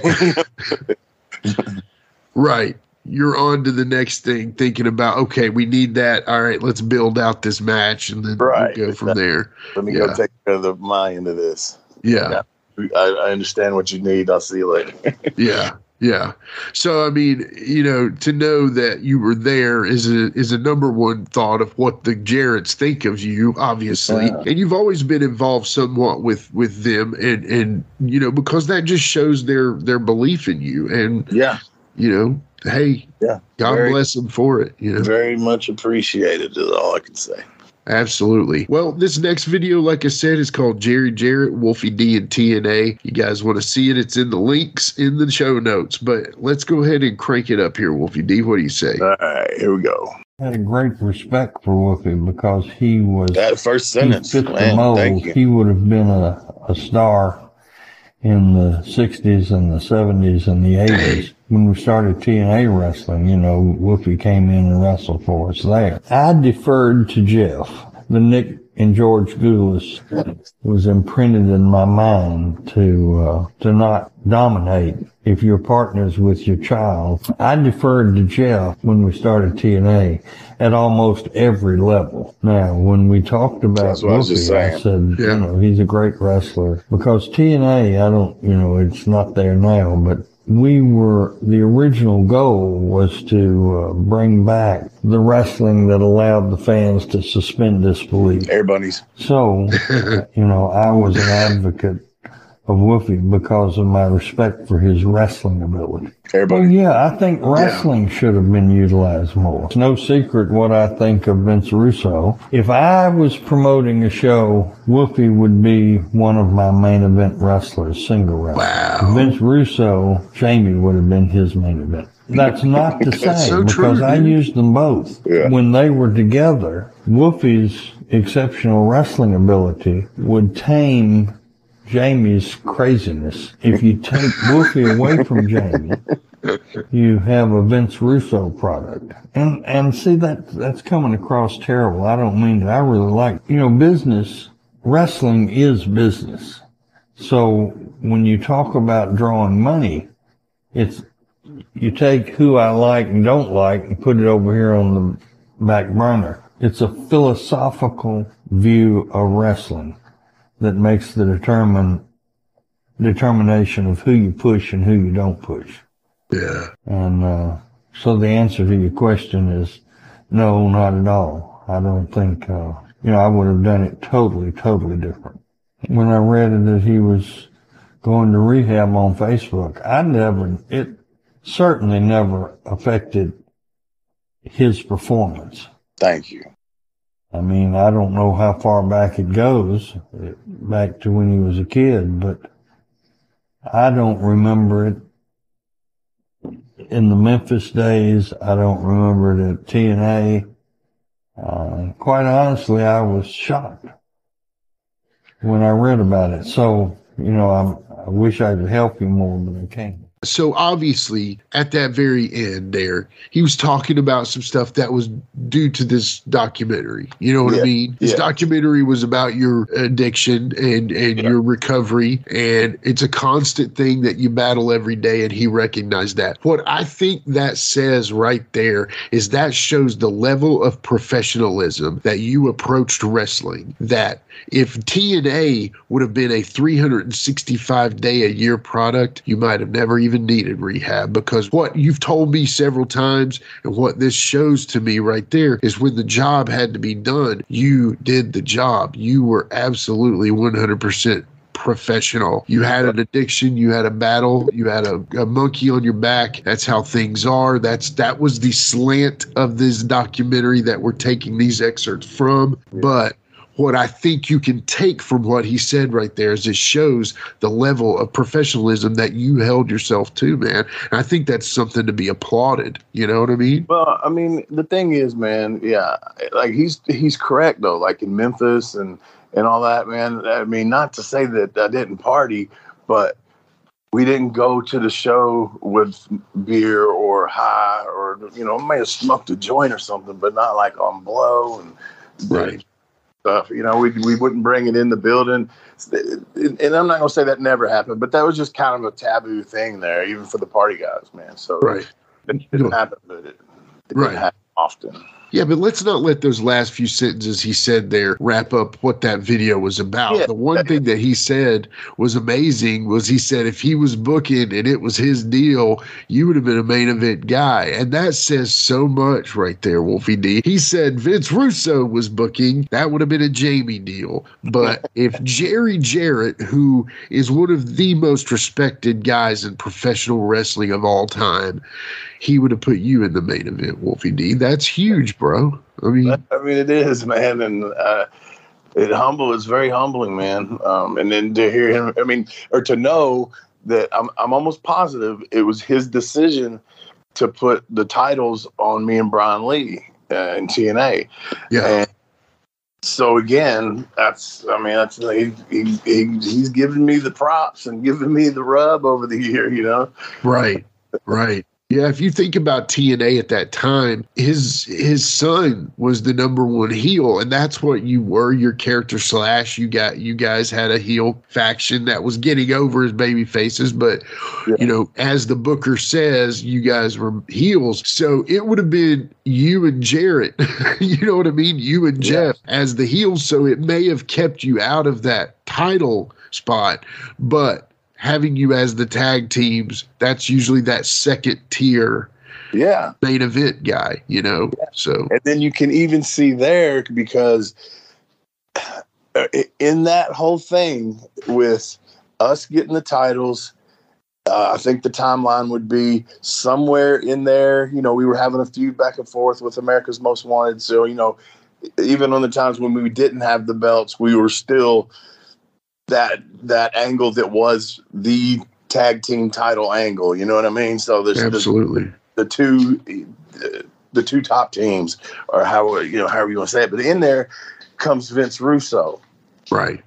right. you're on to the next thing, thinking about, okay, we need that. All right, let's build out this match, and then we'll go from there. Let me go take care of my end of this. Yeah. I understand what you need. I'll see you later. Yeah. So, I mean, to know that you were there is a number one thought of what the Jarretts think of you, obviously. Yeah. And you've always been involved somewhat with them and because that just shows their belief in you. And, God bless them for it. Very much appreciated is all I can say. Absolutely. Well, this next video, like I said, is called Jerry Jarrett, Wolfie D, and TNA. You guys want to see it? It's in the links in the show notes. But let's go ahead and crank it up here, Wolfie D. What do you say? All right, here we go. I had a great respect for Wolfie because he was that first sentence. He fit the mold. Thank you. He would have been a star in the 60s and the 70s and the 80s. When we started TNA wrestling, Wolfie came in and wrestled for us there. I deferred to Jeff. The Nick and George Gulas was imprinted in my mind to not dominate if you're partners with your child. I deferred to Jeff when we started TNA at almost every level. Now, when we talked about Wolfie, I said, he's a great wrestler. Because TNA, it's not there now, but the original goal was to bring back the wrestling that allowed the fans to suspend disbelief. Air bunnies. So, I was an advocate of Wolfie because of my respect for his wrestling ability. Everybody. Well, I think wrestling should have been utilized more. It's no secret what I think of Vince Russo. If I was promoting a show, Wolfie would be one of my main event wrestlers, single wrestler. Wow. Vince Russo, Jamie would have been his main event. That's not to say, so because I used them both. Yeah. When they were together, Wolfie's exceptional wrestling ability would tame Jamie's craziness. If you take Wolfie away from Jamie, you have a Vince Russo product. And see, that's coming across terrible. I don't mean that. I really like, business. Wrestling is business. So when you talk about drawing money, you take who I like and don't like and put it over here on the back burner. It's a philosophical view of wrestling that makes the determination of who you push and who you don't push. Yeah. And so the answer to your question is no, not at all. I don't think, I would have done it totally, totally different. When I read that he was going to rehab on Facebook, it certainly never affected his performance. Thank you. I mean, I don't know how far back it goes, back to when he was a kid, but I don't remember it in the Memphis days. I don't remember it at TNA. Quite honestly, I was shocked when I read about it. So, I wish I could help you more, but I can't. So obviously, at that very end there, he was talking about some stuff that was due to this documentary. You know what I mean? This documentary was about your addiction and your recovery, and it's a constant thing that you battle every day, and he recognized that. What I think that says right there is that shows the level of professionalism that you approached wrestling, that if TNA would have been a 365-day-a-year product, you might have never even needed rehab, because what you've told me several times and what this shows to me right there is when the job had to be done, you did the job. You were absolutely 100% professional. You had an addiction, you had a battle, you had a monkey on your back. That's how things are. That was the slant of this documentary that we're taking these excerpts from. But what I think you can take from what he said right there is it shows the level of professionalism that you held yourself to, man. And I think that's something to be applauded. You know what I mean? Well, I mean, the thing is, man, like he's correct though. Like in Memphis and all that, man. I mean, not to say that I didn't party, but we didn't go to the show with beer or high or, may have smoked a joint or something, but not like on blow and right. Stuff. We wouldn't bring it in the building, and I'm not gonna say that never happened, but that was just kind of a taboo thing there, even for the party guys, man. So right. It didn't happen, but it didn't happen often. Yeah, but let's not let those last few sentences he said there wrap up what that video was about. Yeah. The one thing that he said was amazing was he said if he was booking and it was his deal, you would have been a main event guy. And that says so much right there, Wolfie D. He said Vince Russo was booking, that would have been a Jamie deal. But if Jerry Jarrett, who is one of the most respected guys in professional wrestling of all time, he would have put you in the main event, Wolfie D. That's huge, bro. I mean, it is, man, and it's very humbling, man. And then to hear him, I mean, or to know that I'm almost positive it was his decision to put the titles on me and Brian Lee in TNA. Yeah. And so again, that's he's giving me the props and giving me the rub over the year, you know. Right. Right. Yeah, if you think about TNA at that time, his son was the number one heel, and that's what you were, your character Slash. You guys had a heel faction that was getting over as baby faces, but, you know, as the booker says, you guys were heels. So it would have been you and Jarrett, you know what I mean? You and Jeff as the heels, so it may have kept you out of that title spot, but having you as the tag teams, that's usually that second tier main event guy, you know. Yeah. So, and then you can even see there, because in that whole thing with us getting the titles, I think the timeline would be somewhere in there. You know, we were having a feud back and forth with America's Most Wanted. So, you know, even on the times when we didn't have the belts, we were still – that angle that was the tag team title angle, you know what I mean? So there's absolutely the two top teams, or however you want to say it. But in there comes Vince Russo, right?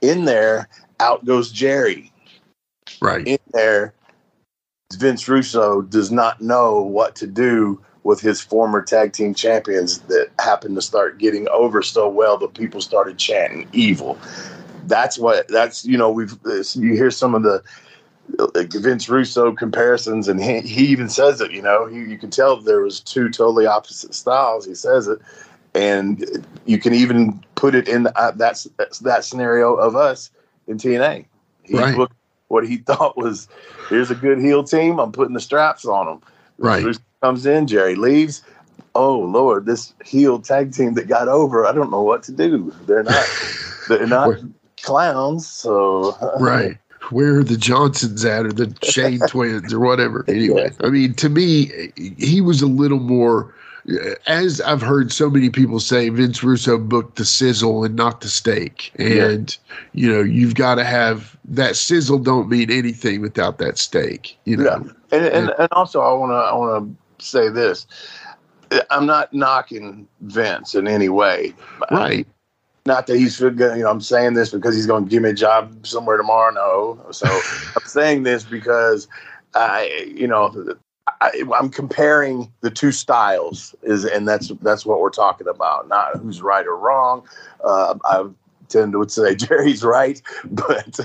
In there, out goes Jerry, right? In there, Vince Russo does not know what to do with his former tag team champions that happened to start getting over so well that people started chanting evil. That's you know, you hear some of the Vince Russo comparisons, and he even says it, you know, you can tell there was two totally opposite styles. He says it, and you can even put it in that scenario of us in TNA. He looked what he thought was, here's a good heel team, I'm putting the straps on them. Right. Russo comes in, Jerry leaves. Oh, Lord, this heel tag team that got over, I don't know what to do. They're not clowns, so right. Where are the Johnsons at, or the Shane twins, or whatever? Anyway, I mean, to me, he was a little more. As I've heard so many people say, Vince Russo booked the sizzle and not the steak. And, you know, you've got to have that sizzle. Don't mean anything without that steak. You know, and also I want to say this. I'm not knocking Vince in any way. Right. Not that he's good, you know, I'm saying this because he's going to give me a job somewhere tomorrow. No. So I'm saying this because I'm comparing the two styles, and that's what we're talking about, not who's right or wrong. I tend to say Jerry's right, but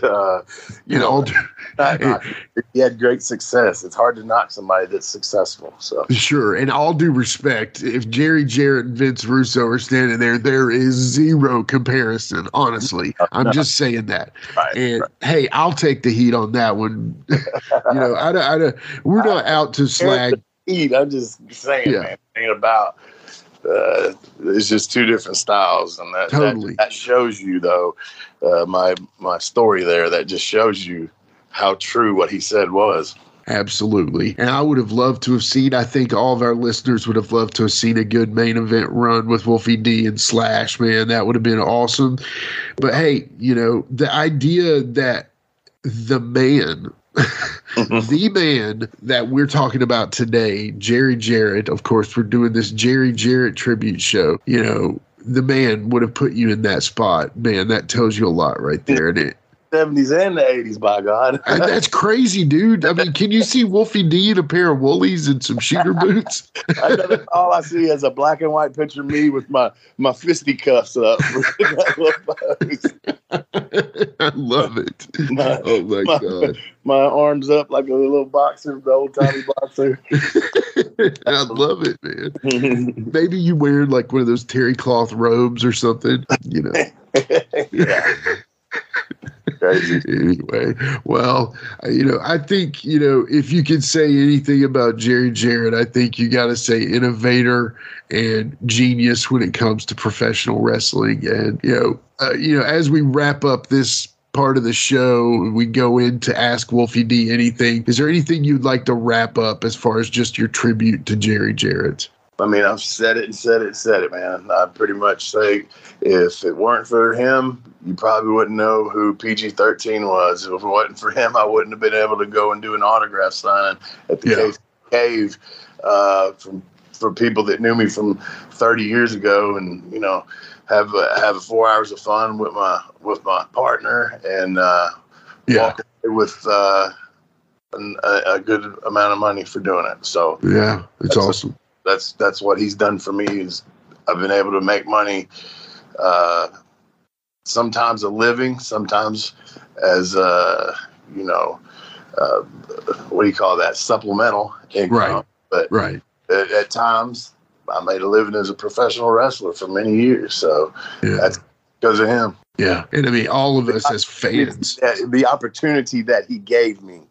he had great success. It's hard to knock somebody that's successful. So sure, and all due respect, if Jerry Jarrett and Vince Russo are standing there, there is zero comparison. Honestly, I'm just saying that. Right, and hey, I'll take the heat on that one. You know, we're not out to slag. Heat. I'm just saying, man. Thinking about. It's just two different styles, and that shows you, though, my story there. That just shows you how true what he said was. Absolutely. And I would have loved to have seen, I think all of our listeners would have loved to have seen a good main event run with Wolfie D and Slash, man. That would have been awesome. But hey, you know, the idea that the man the man that we're talking about today, Jerry Jarrett, of course, we're doing this Jerry Jarrett tribute show. You know, the man would have put you in that spot, man. That tells you a lot right there. And it, 70s and the 80s, by God. That's crazy, dude. I mean, can you see Wolfie D in a pair of woolies and some shooter boots? I know that all I see is a black and white picture of me with my fisticuffs up. I love it. Oh, my God. My arms up like a little boxer, the old-timey boxer. I love it, man. Maybe you wear like one of those terry cloth robes or something, you know. Yeah. Anyway, well, you know, I think, you know, if you could say anything about Jerry Jarrett, I think you got to say innovator and genius when it comes to professional wrestling. And, you know, as we wrap up this part of the show, we go in to ask Wolfie D anything. Is there anything you'd like to wrap up as far as just your tribute to Jerry Jarrett? I mean, I've said it and said it and said it, man. I'd pretty much say if it weren't for him, you probably wouldn't know who PG-13 was. If it wasn't for him, I wouldn't have been able to go and do an autograph signing at the Cave for people that knew me from 30 years ago, and, you know, have 4 hours of fun with my partner and walk away with a good amount of money for doing it. So yeah, it's awesome. That's what he's done for me, is I've been able to make money, sometimes a living, sometimes as you know, what do you call that, supplemental income. Right. But right. At times, I made a living as a professional wrestler for many years, so that's because of him. Yeah, and I mean, all of us as fans, the opportunity that he gave me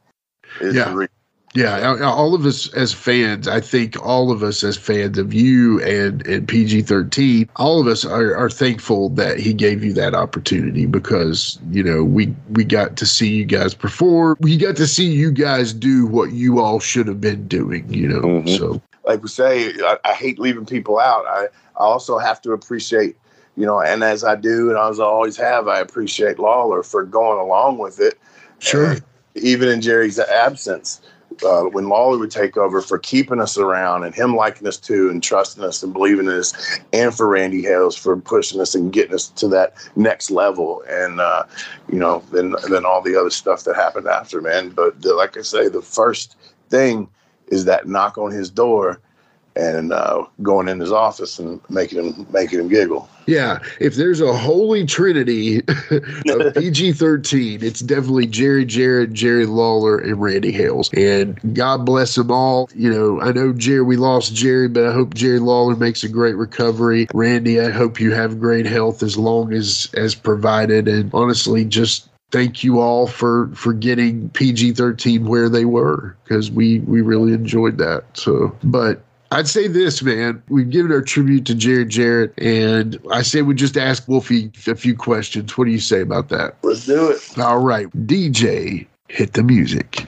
is the reason. Yeah, all of us as fans, I think all of us as fans of you and PG-13, all of us are thankful that he gave you that opportunity, because, you know, we got to see you guys perform. We got to see you guys do what you all should have been doing, you know. Mm-hmm. So, like we say, I hate leaving people out. I also have to appreciate, you know, and as I do and as I always have, I appreciate Lawler for going along with it. Sure. And even in Jerry's absence. When Lawler would take over, for keeping us around and him liking us too and trusting us and believing in us, and for Randy Hales for pushing us and getting us to that next level, and you know, then all the other stuff that happened after, man. But like I say, the first thing is that knock on his door and going in his office and making him giggle. Yeah, if there's a holy trinity of PG-13, it's definitely Jerry Jarrett, Jerry Lawler, and Randy Hales. And God bless them all. You know, I know Jerry, we lost Jerry, but I hope Jerry Lawler makes a great recovery. Randy, I hope you have great health as long as provided. And honestly, just thank you all for getting PG-13 where they were, because we really enjoyed that. So, but I'd say this, man. We've given our tribute to Jerry Jarrett, and I say we just ask Wolfie a few questions. What do you say about that? Let's do it. All right. DJ, hit the music.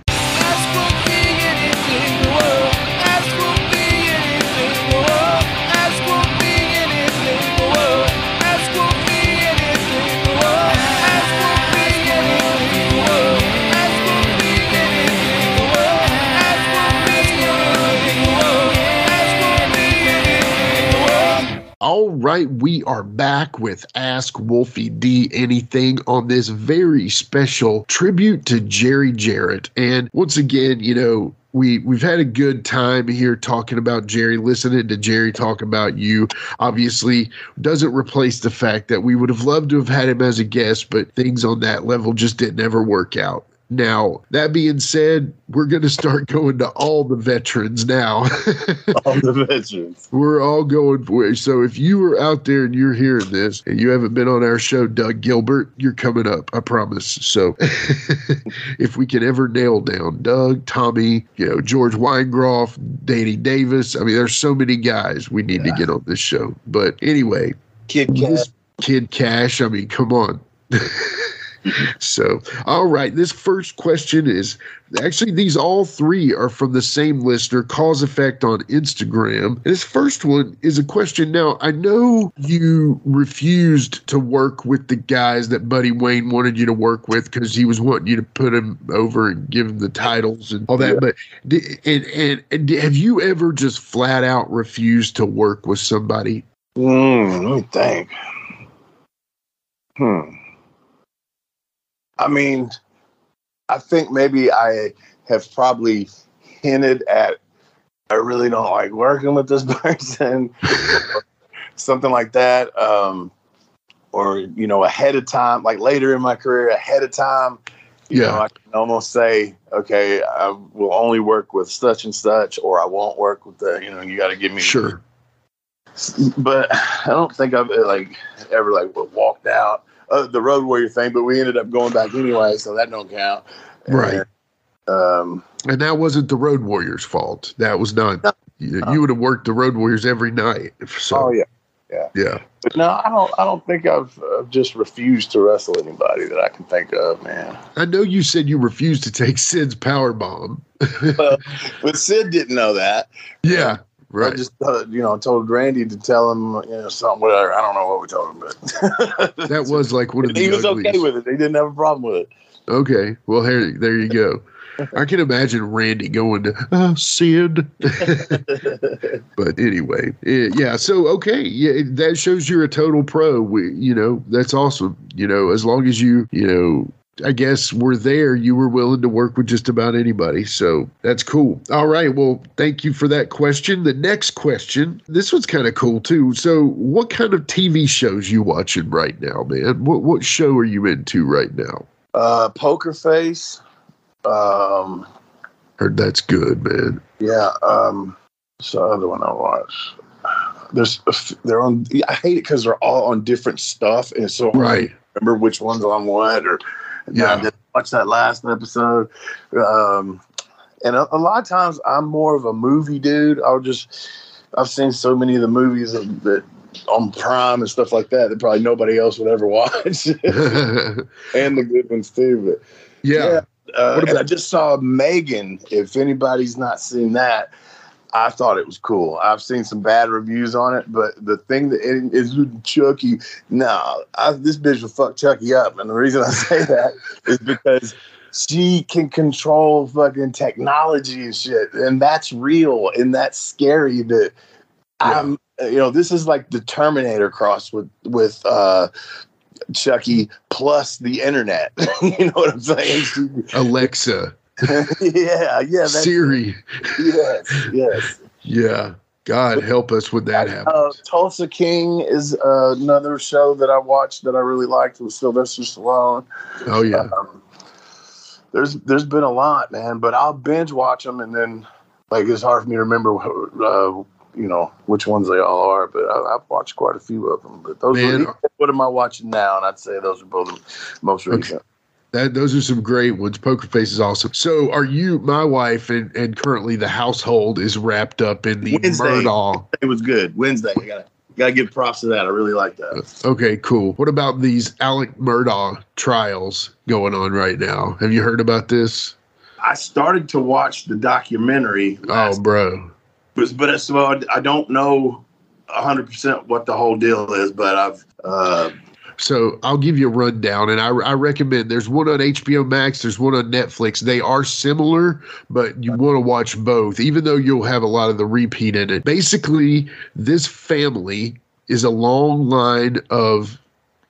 All right, we are back with Ask Wolfie D Anything on this very special tribute to Jerry Jarrett. And once again, you know, we've had a good time here talking about Jerry, listening to Jerry talk about you. Obviously, doesn't replace the fact that we would have loved to have had him as a guest, but things on that level just didn't ever work out. Now, that being said, we're going to start going to all the veterans now. All the veterans. We're all going for it. So if you were out there and you're hearing this and you haven't been on our show, Doug Gilbert, you're coming up, I promise. So if we can ever nail down Doug, Tommy, you know, George Weingart, Danny Davis. I mean, there's so many guys we need to get on this show. But anyway. Kid Cash. I mean, come on. So, all right, this first question is, actually, these all three are from the same listener, Cause Effect on Instagram. This first one is a question. Now, I know you refused to work with the guys that Buddy Wayne wanted you to work with because he was wanting you to put him over and give him the titles and all that. Yeah. But and have you ever just flat out refused to work with somebody? Let me think. I mean, I think maybe I have probably hinted at, I really don't like working with this person, something like that. Or, you know, ahead of time, like later in my career, ahead of time, you know, I can almost say, okay, I will only work with such and such, or I won't work with the, you know, you got to give me. Sure. But I don't think I've ever walked out the Road Warrior thing, but we ended up going back anyway. So that don't count. Right. And that wasn't the Road Warriors' fault. That was not. No, you would have worked the Road Warriors every night. So. Oh yeah, yeah, yeah. But no, I don't think I've just refused to wrestle anybody that I can think of, man. I know you said you refused to take Sid's power bomb. But Sid didn't know that. Yeah, right. I just told Randy to tell him something, whatever. I don't know what we told him, but that was like one of the. He was okay with it. He didn't have a problem with it. Okay, well there you go. I can imagine Randy going to Sid. But anyway, yeah. So okay, yeah, that shows you're a total pro. That's awesome. As long as you, I guess were there, you were willing to work with just about anybody. So that's cool. All right. Well, thank you for that question. The next question, this one's kind of cool too. So what kind of TV shows you watching right now, man? What show are you into right now? Poker Face. Heard that's good, man. Yeah. What's the other one I watch? They're on. I hate it because they're all on different stuff, and it's so hard to remember which one's on what. Or I didn't watch that last episode. And a lot of times I'm more of a movie dude. I've seen so many of the movies that on Prime and stuff like that probably nobody else would ever watch, and the good ones too. But yeah. And I just saw Megan. If anybody's not seen that, I thought it was cool. I've seen some bad reviews on it, but the thing that is with Chucky, this bitch will fuck Chucky up. And the reason I say that is because she can control fucking technology and shit. And that's real. And that's scary that this is like the Terminator cross with Chucky plus the internet. You know what I'm saying? Alexa. yeah. Siri. Yes. Yeah. God help us when that happens. Tulsa King is another show that I watched that I really liked with Sylvester Stallone. Oh yeah. There's been a lot, man, but I'll binge watch them and then it's hard for me to remember which ones they all are, but I've watched quite a few of them. But those what am I watching now? And I'd say those are both the most recent. Those are some great ones. Poker Face is awesome. So my wife and currently the household is wrapped up in the Murdaugh. It was good. Wednesday. I gotta give props to that. I really like that. Okay, cool. What about these Alec Murdaugh trials going on right now? Have you heard about this? I started to watch the documentary. Oh, bro. But so I don't know 100% what the whole deal is, but I've. So I'll give you a rundown, and I recommend. There's one on HBO Max. There's one on Netflix. They are similar, but you want to watch both, even though you'll have a lot of the repeat in it. Basically, this family is a long line of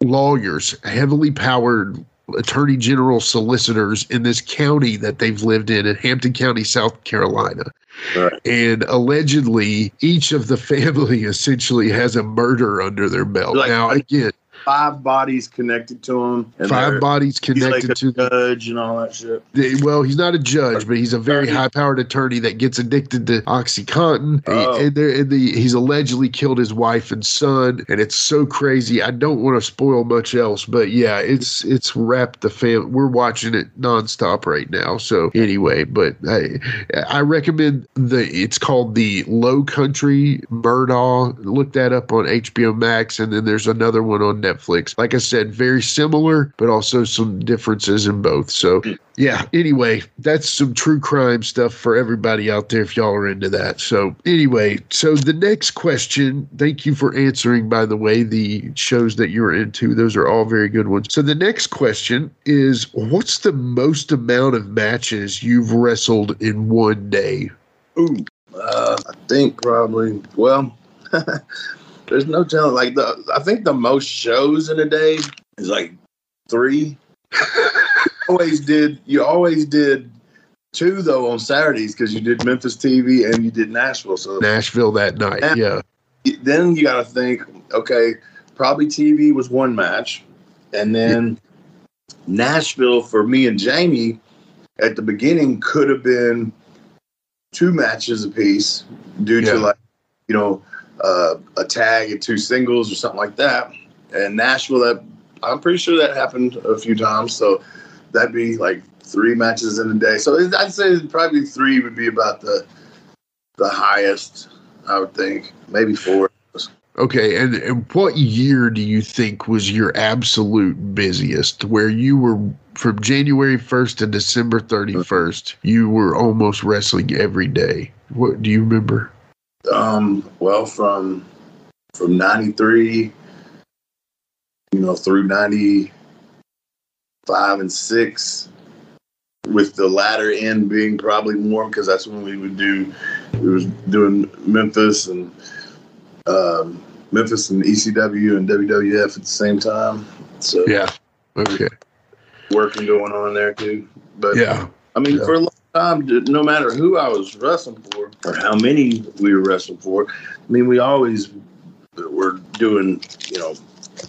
lawyers, heavily powered attorney general solicitors in this county that they've lived in Hampton County, South Carolina. Right. And allegedly each of the family essentially has a murder under their belt. Now again, 5 bodies connected to him. And 5 bodies connected to the judge and all that shit. Well, he's not a judge, but he's a very high-powered attorney that gets addicted to OxyContin. Oh. He's allegedly killed his wife and son, and it's so crazy. I don't want to spoil much else, but yeah, it's wrapped the family. We're watching it nonstop right now. So anyway, but I recommend it's called the Low Country Murdaugh. Look that up on HBO Max, and then there's another one on Netflix. Like I said, very similar, but also some differences in both. So, yeah, anyway, that's some true crime stuff for everybody out there if y'all are into that. So, anyway, the next question, thank you for answering, by the way, the shows that you're into. Those are all very good ones. So, the next question is, what's the most amount of matches you've wrestled in one day? Ooh, I think probably, well, there's no telling. I think the most shows in a day is 3. You always did two though on Saturdays because you did Memphis TV and you did Nashville. So Nashville that night, and yeah. Then you got to think, okay, probably TV was one match, and then Nashville for me and Jamie at the beginning could have been two matches apiece due to like, you know, a tag and two singles or something like that. And Nashville, that I'm pretty sure that happened a few times. So that'd be like three matches in a day. So I'd say probably three would be about the highest, I would think, maybe four. Okay, and what year do you think was your absolute busiest, where you were from January 1st to December 31st, you were almost wrestling every day? What do you remember? Well, from 93, you know, through 95 and 6, with the latter end being probably more, because that's when we were doing Memphis and ECW and WWF at the same time. So yeah, okay. Working going on there too, but yeah, I mean for a long time, no matter who I was wrestling for or how many we were wrestling for, I mean we always were doing, you know,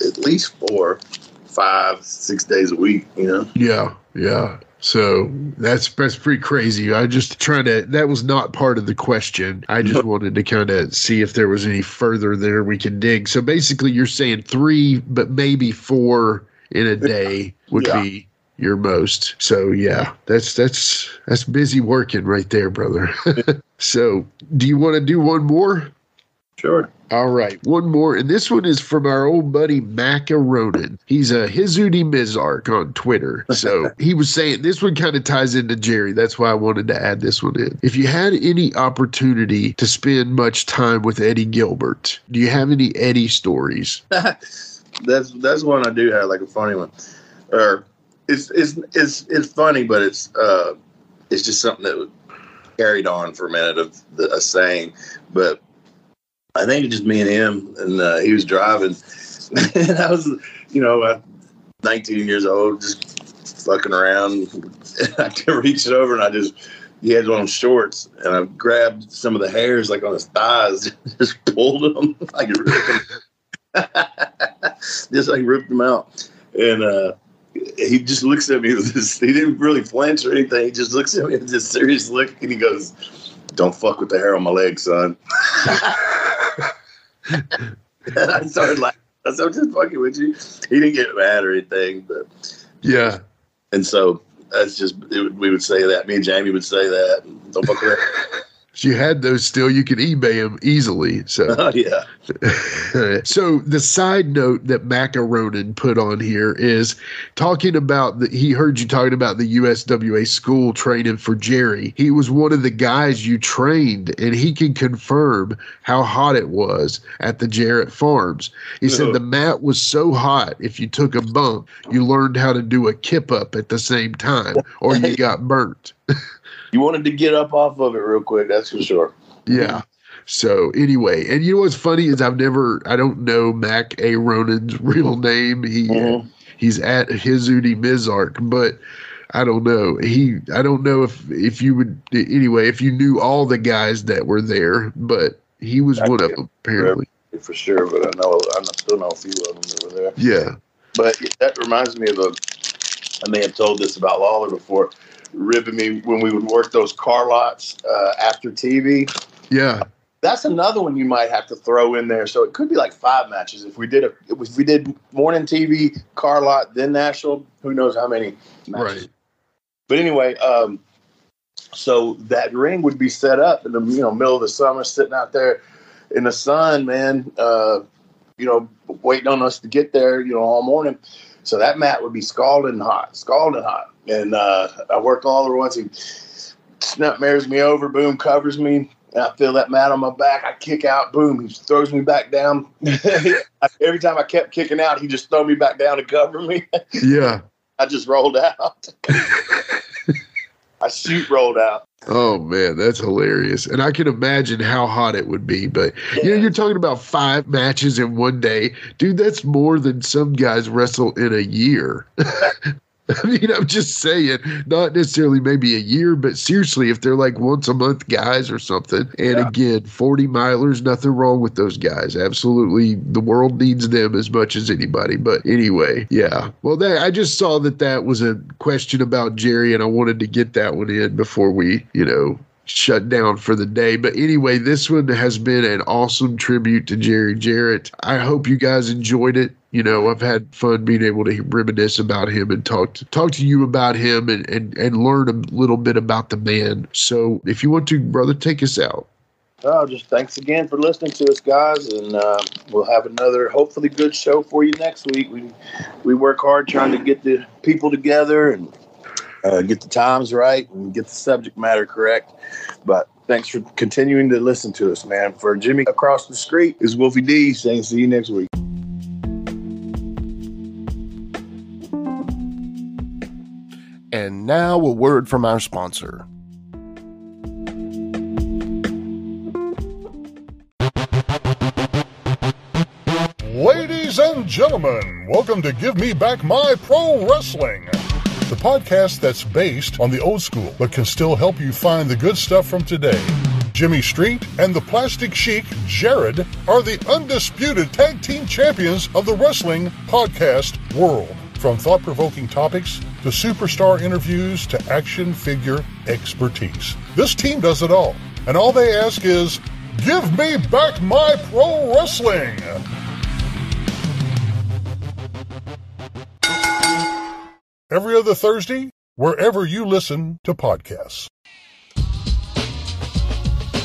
at least 4, 5, 6 days a week. You know. Yeah, yeah. So that's pretty crazy. I just trying to, that was not part of the question. I just wanted to kind of see if there was any further there we can dig. So basically you're saying three, but maybe four in a day would be your most. So yeah, that's busy working right there, brother. So do you want to do one more? Sure. All right, one more, and this one is from our old buddy Macaronin. He's a Hizudi Mizark on Twitter. So he was saying this one kind of ties into Jerry. That's why I wanted to add this one in. If you had any opportunity to spend much time with Eddie Gilbert, do you have any Eddie stories? That's one I do have, like a funny one. Or it's funny, but it's just something that carried on for a minute of a saying, but. I think it's just me and him, and he was driving, and I was, you know, 19 years old, just fucking around. And I reached over, and he had on shorts, and I grabbed some of the hairs, like, on his thighs, and just pulled them, like, ripped them. Just, like, ripped them out. And he just looks at me. He didn't really flinch or anything. He just looks at me with this serious look, and he goes, "Don't fuck with the hair on my leg, son." And I started laughing. I said, "I'm just fucking with you." He didn't get mad or anything, but yeah. And so that's just we would say that. Me and Jamie would say that. Don't fuck with that. If you had those still, you could eBay them easily. So yeah. So the side note that Macaronin put on here is talking about he heard you talking about the USWA school training for Jerry. He was one of the guys you trained, and he can confirm how hot it was at the Jarrett Farms. He said the mat was so hot, if you took a bump, you learned how to do a kip up at the same time, or you got burnt. You wanted to get up off of it real quick, that's for sure. Yeah. So anyway, and you know what's funny is I don't know Mac A. Ronin's real name. He's at Hizudi Mizark, but I don't know. I don't know if you would anyway if you knew all the guys that were there, but he was one of them apparently for sure. But I still know a few of them that were there. Yeah. But that reminds me of I may have told this about Lawler before. Ribbing me when we would work those car lots after TV. Yeah, that's another one you might have to throw in there. So it could be like 5 matches if we did morning TV, car lot, then national. Who knows how many matches? Right. But anyway, so that ring would be set up in the middle of the summer, sitting out there in the sun, man. Waiting on us to get there, all morning. So that mat would be scalding hot. And I worked all over once. He snap mirrors me over, boom, covers me. And I feel that mat on my back. I kick out, boom, he throws me back down. Every time I kept kicking out, he just threw me back down to cover me. Yeah. I just rolled out. Rolled out. Oh, man, that's hilarious. And I can imagine how hot it would be. But, you're talking about 5 matches in one day. Dude, that's more than some guys wrestle in a year. I mean, I'm just saying, not necessarily maybe a year, but seriously, if they're like once a month guys or something, and yeah. Again, 40 milers, nothing wrong with those guys. Absolutely. The world needs them as much as anybody. But anyway, yeah. Well, I just saw that was a question about Jerry, and I wanted to get that one in before we, shut down for the day. But anyway, this one has been an awesome tribute to Jerry Jarrett. I hope you guys enjoyed it. I've had fun being able to reminisce about him and talk to you about him and learn a little bit about the man. So if you want to, brother, take us out. Oh, just thanks again for listening to us, guys. And we'll have another hopefully good show for you next week. We work hard trying to get the people together and get the times right and get the subject matter correct. But thanks for continuing to listen to us, man. For Jimmy across the street is Wolfie D saying see you next week. And now a word from our sponsor. Ladies and gentlemen, welcome to Give Me Back My Pro Wrestling, the podcast that's based on the old school, but can still help you find the good stuff from today. Jimmy Street and the Plastic Sheik, Jared, are the undisputed tag team champions of the wrestling podcast world. From thought-provoking topics to superstar interviews to action figure expertise, this team does it all. And all they ask is, give me back my pro wrestling. Every other Thursday, wherever you listen to podcasts.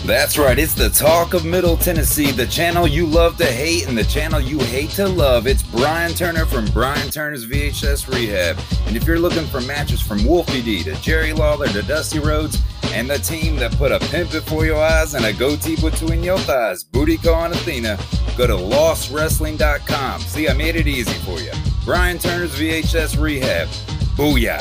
That's right, it's the Talk of Middle Tennessee, the channel you love to hate and the channel you hate to love. It's Brian Turner from Brian Turner's VHS Rehab. And if you're looking for matches from Wolfie D to Jerry Lawler to Dusty Rhodes and the team that put a pimp before your eyes and a goatee between your thighs, Booty Call and Athena, go to lostwrestling.com. See, I made it easy for you. Brian Turner's VHS Rehab. Booyah!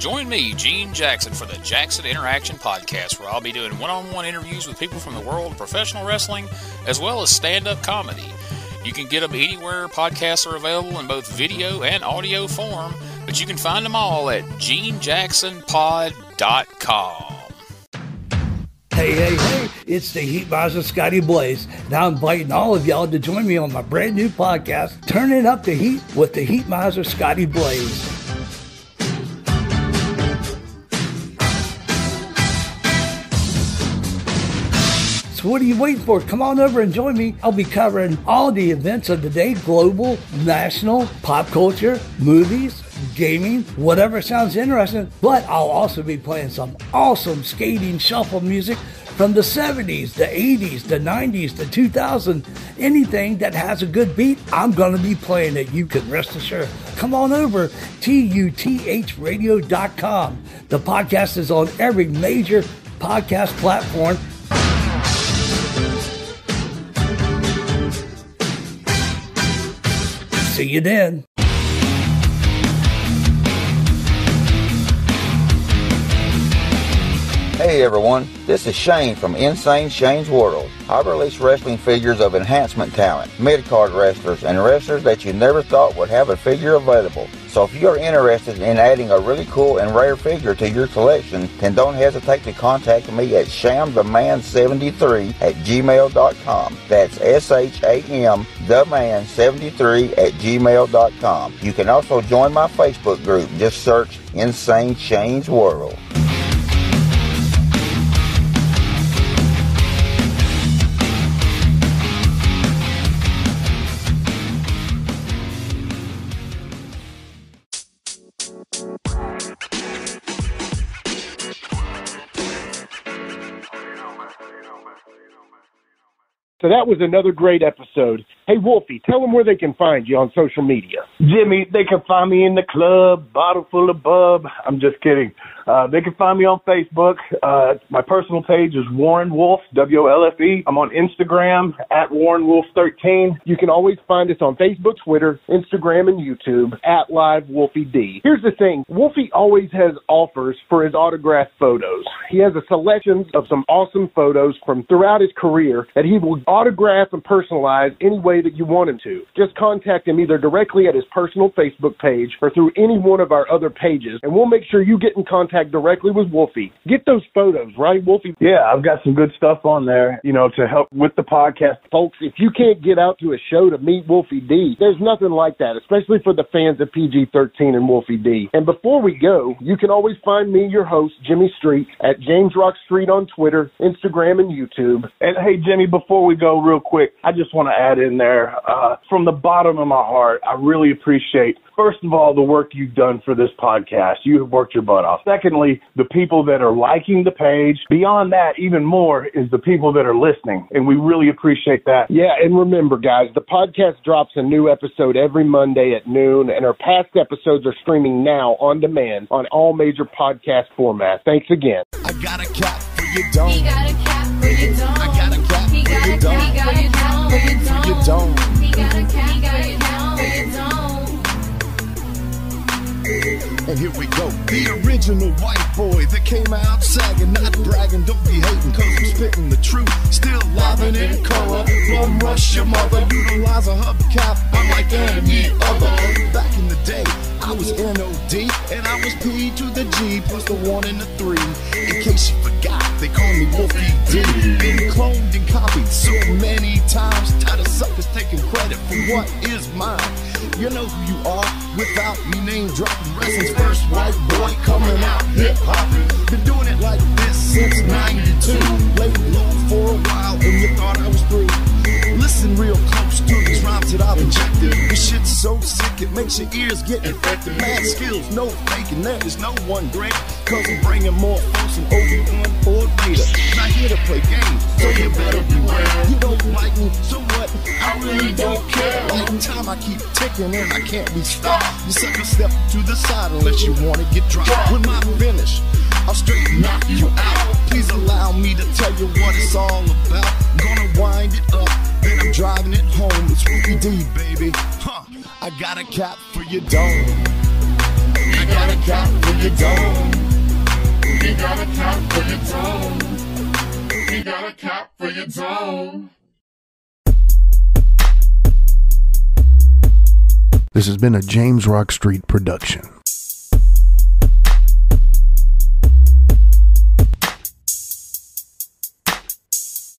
Join me, Gene Jackson, for the Jackson Interaction Podcast, where I'll be doing one-on-one interviews with people from the world of professional wrestling, as well as stand-up comedy. You can get them anywhere podcasts are available in both video and audio form, but you can find them all at GeneJacksonPod.com. Hey, it's the Heat Miser Scotty Blaze. Now I'm inviting all of y'all to join me on my brand new podcast, Turning Up the Heat with the Heat Miser Scotty Blaze. So what are you waiting for? Come on over and join me. I'll be covering all the events of the day, global, national, pop culture, movies, gaming, whatever sounds interesting. But I'll also be playing some awesome skating shuffle music from the 70s, the 80s, the 90s, the 2000s. Anything that has a good beat, I'm going to be playing it. You can rest assured. Come on over, tuthradio.com. The podcast is on every major podcast platform. See you then. Hey everyone, this is Shane from Insane Shane's World. I release wrestling figures of enhancement talent, mid-card wrestlers, and wrestlers that you never thought would have a figure available. So if you are interested in adding a really cool and rare figure to your collection, then don't hesitate to contact me at shamtheman73@gmail.com. That's shamtheman73@gmail.com. You can also join my Facebook group. Just search Insane Shane's World. So that was another great episode. Hey, Wolfie, tell them where they can find you on social media. Jimmy, they can find me in the club, bottle full of bub. I'm just kidding. They can find me on Facebook. My personal page is Warren Wolf, W-O-L-F-E. I'm on Instagram, at WarrenWolf13. You can always find us on Facebook, Twitter, Instagram, and YouTube, at Live Wolfie D. Here's the thing. Wolfie always has offers for his autographed photos. He has a selection of some awesome photos from throughout his career that he will autograph and personalize any way that you want him to. Just contact him either directly at his personal Facebook page or through any one of our other pages, and we'll make sure you get in contact directly with Wolfie. Get those photos, right, Wolfie? Yeah, I've got some good stuff on there, you know, to help with the podcast. Folks, if you can't get out to a show to meet Wolfie D, there's nothing like that, especially for the fans of PG-13 and Wolfie D. And before we go, you can always find me, your host, Jimmy Street, at James Rock Street on Twitter, Instagram, and YouTube. And hey, Jimmy, before we go real quick, I just want to add in there, from the bottom of my heart, I really appreciate, first of all, the work you've done for this podcast. You have worked your butt off. Secondly, the people that are liking the page. Beyond that, even more, is the people that are listening, and we really appreciate that. Yeah, and remember, guys, the podcast drops a new episode every Monday at noon, and our past episodes are streaming now on demand on all major podcast formats. Thanks again. I got a cap for your dome. He got a cap for your dome. I got a cap for your dome. He got a cap for your dome. He got a cap for your dome. And here we go, the original white boy that came out sagging, not bragging, don't be hating, cause I'm spitting the truth, still livin' in color, won't rush your mother, utilize a hubcap, unlike any other. Back in the day, I was N.O.D., and I was P to the G, plus the 1 and the 3, in case you forgot, they call me Wolfie D, been cloned and copied so many times, tired of suckers taking credit for what is mine. You know who you are without me name dropping. Wrestling's first white boy coming out hip hop. Been doing it like this since '92. Laid low for a while when you thought I was through. Listen real close to these rhymes that I've injected. This shit's so sick it makes your ears get infected. Mad skills, no faking, there is no one great. Cause I'm bringing more folks and OB1 forward later. Not here to play games, so you better beware. You don't like me, so what? I really don't care. All the time I keep ticking and I can't be stopped. You suck a step to the side unless you wanna get dropped. When I finish, I'll straight knock you out. Please allow me to tell you what it's all about. Gonna wind it up, then I'm driving it home. It's Wolfie D, baby. Huh. I got a cap for your dome. I got a cap for your dome. You got a cap for your dome. You got a cap for your dome. This has been a James Rock Street production.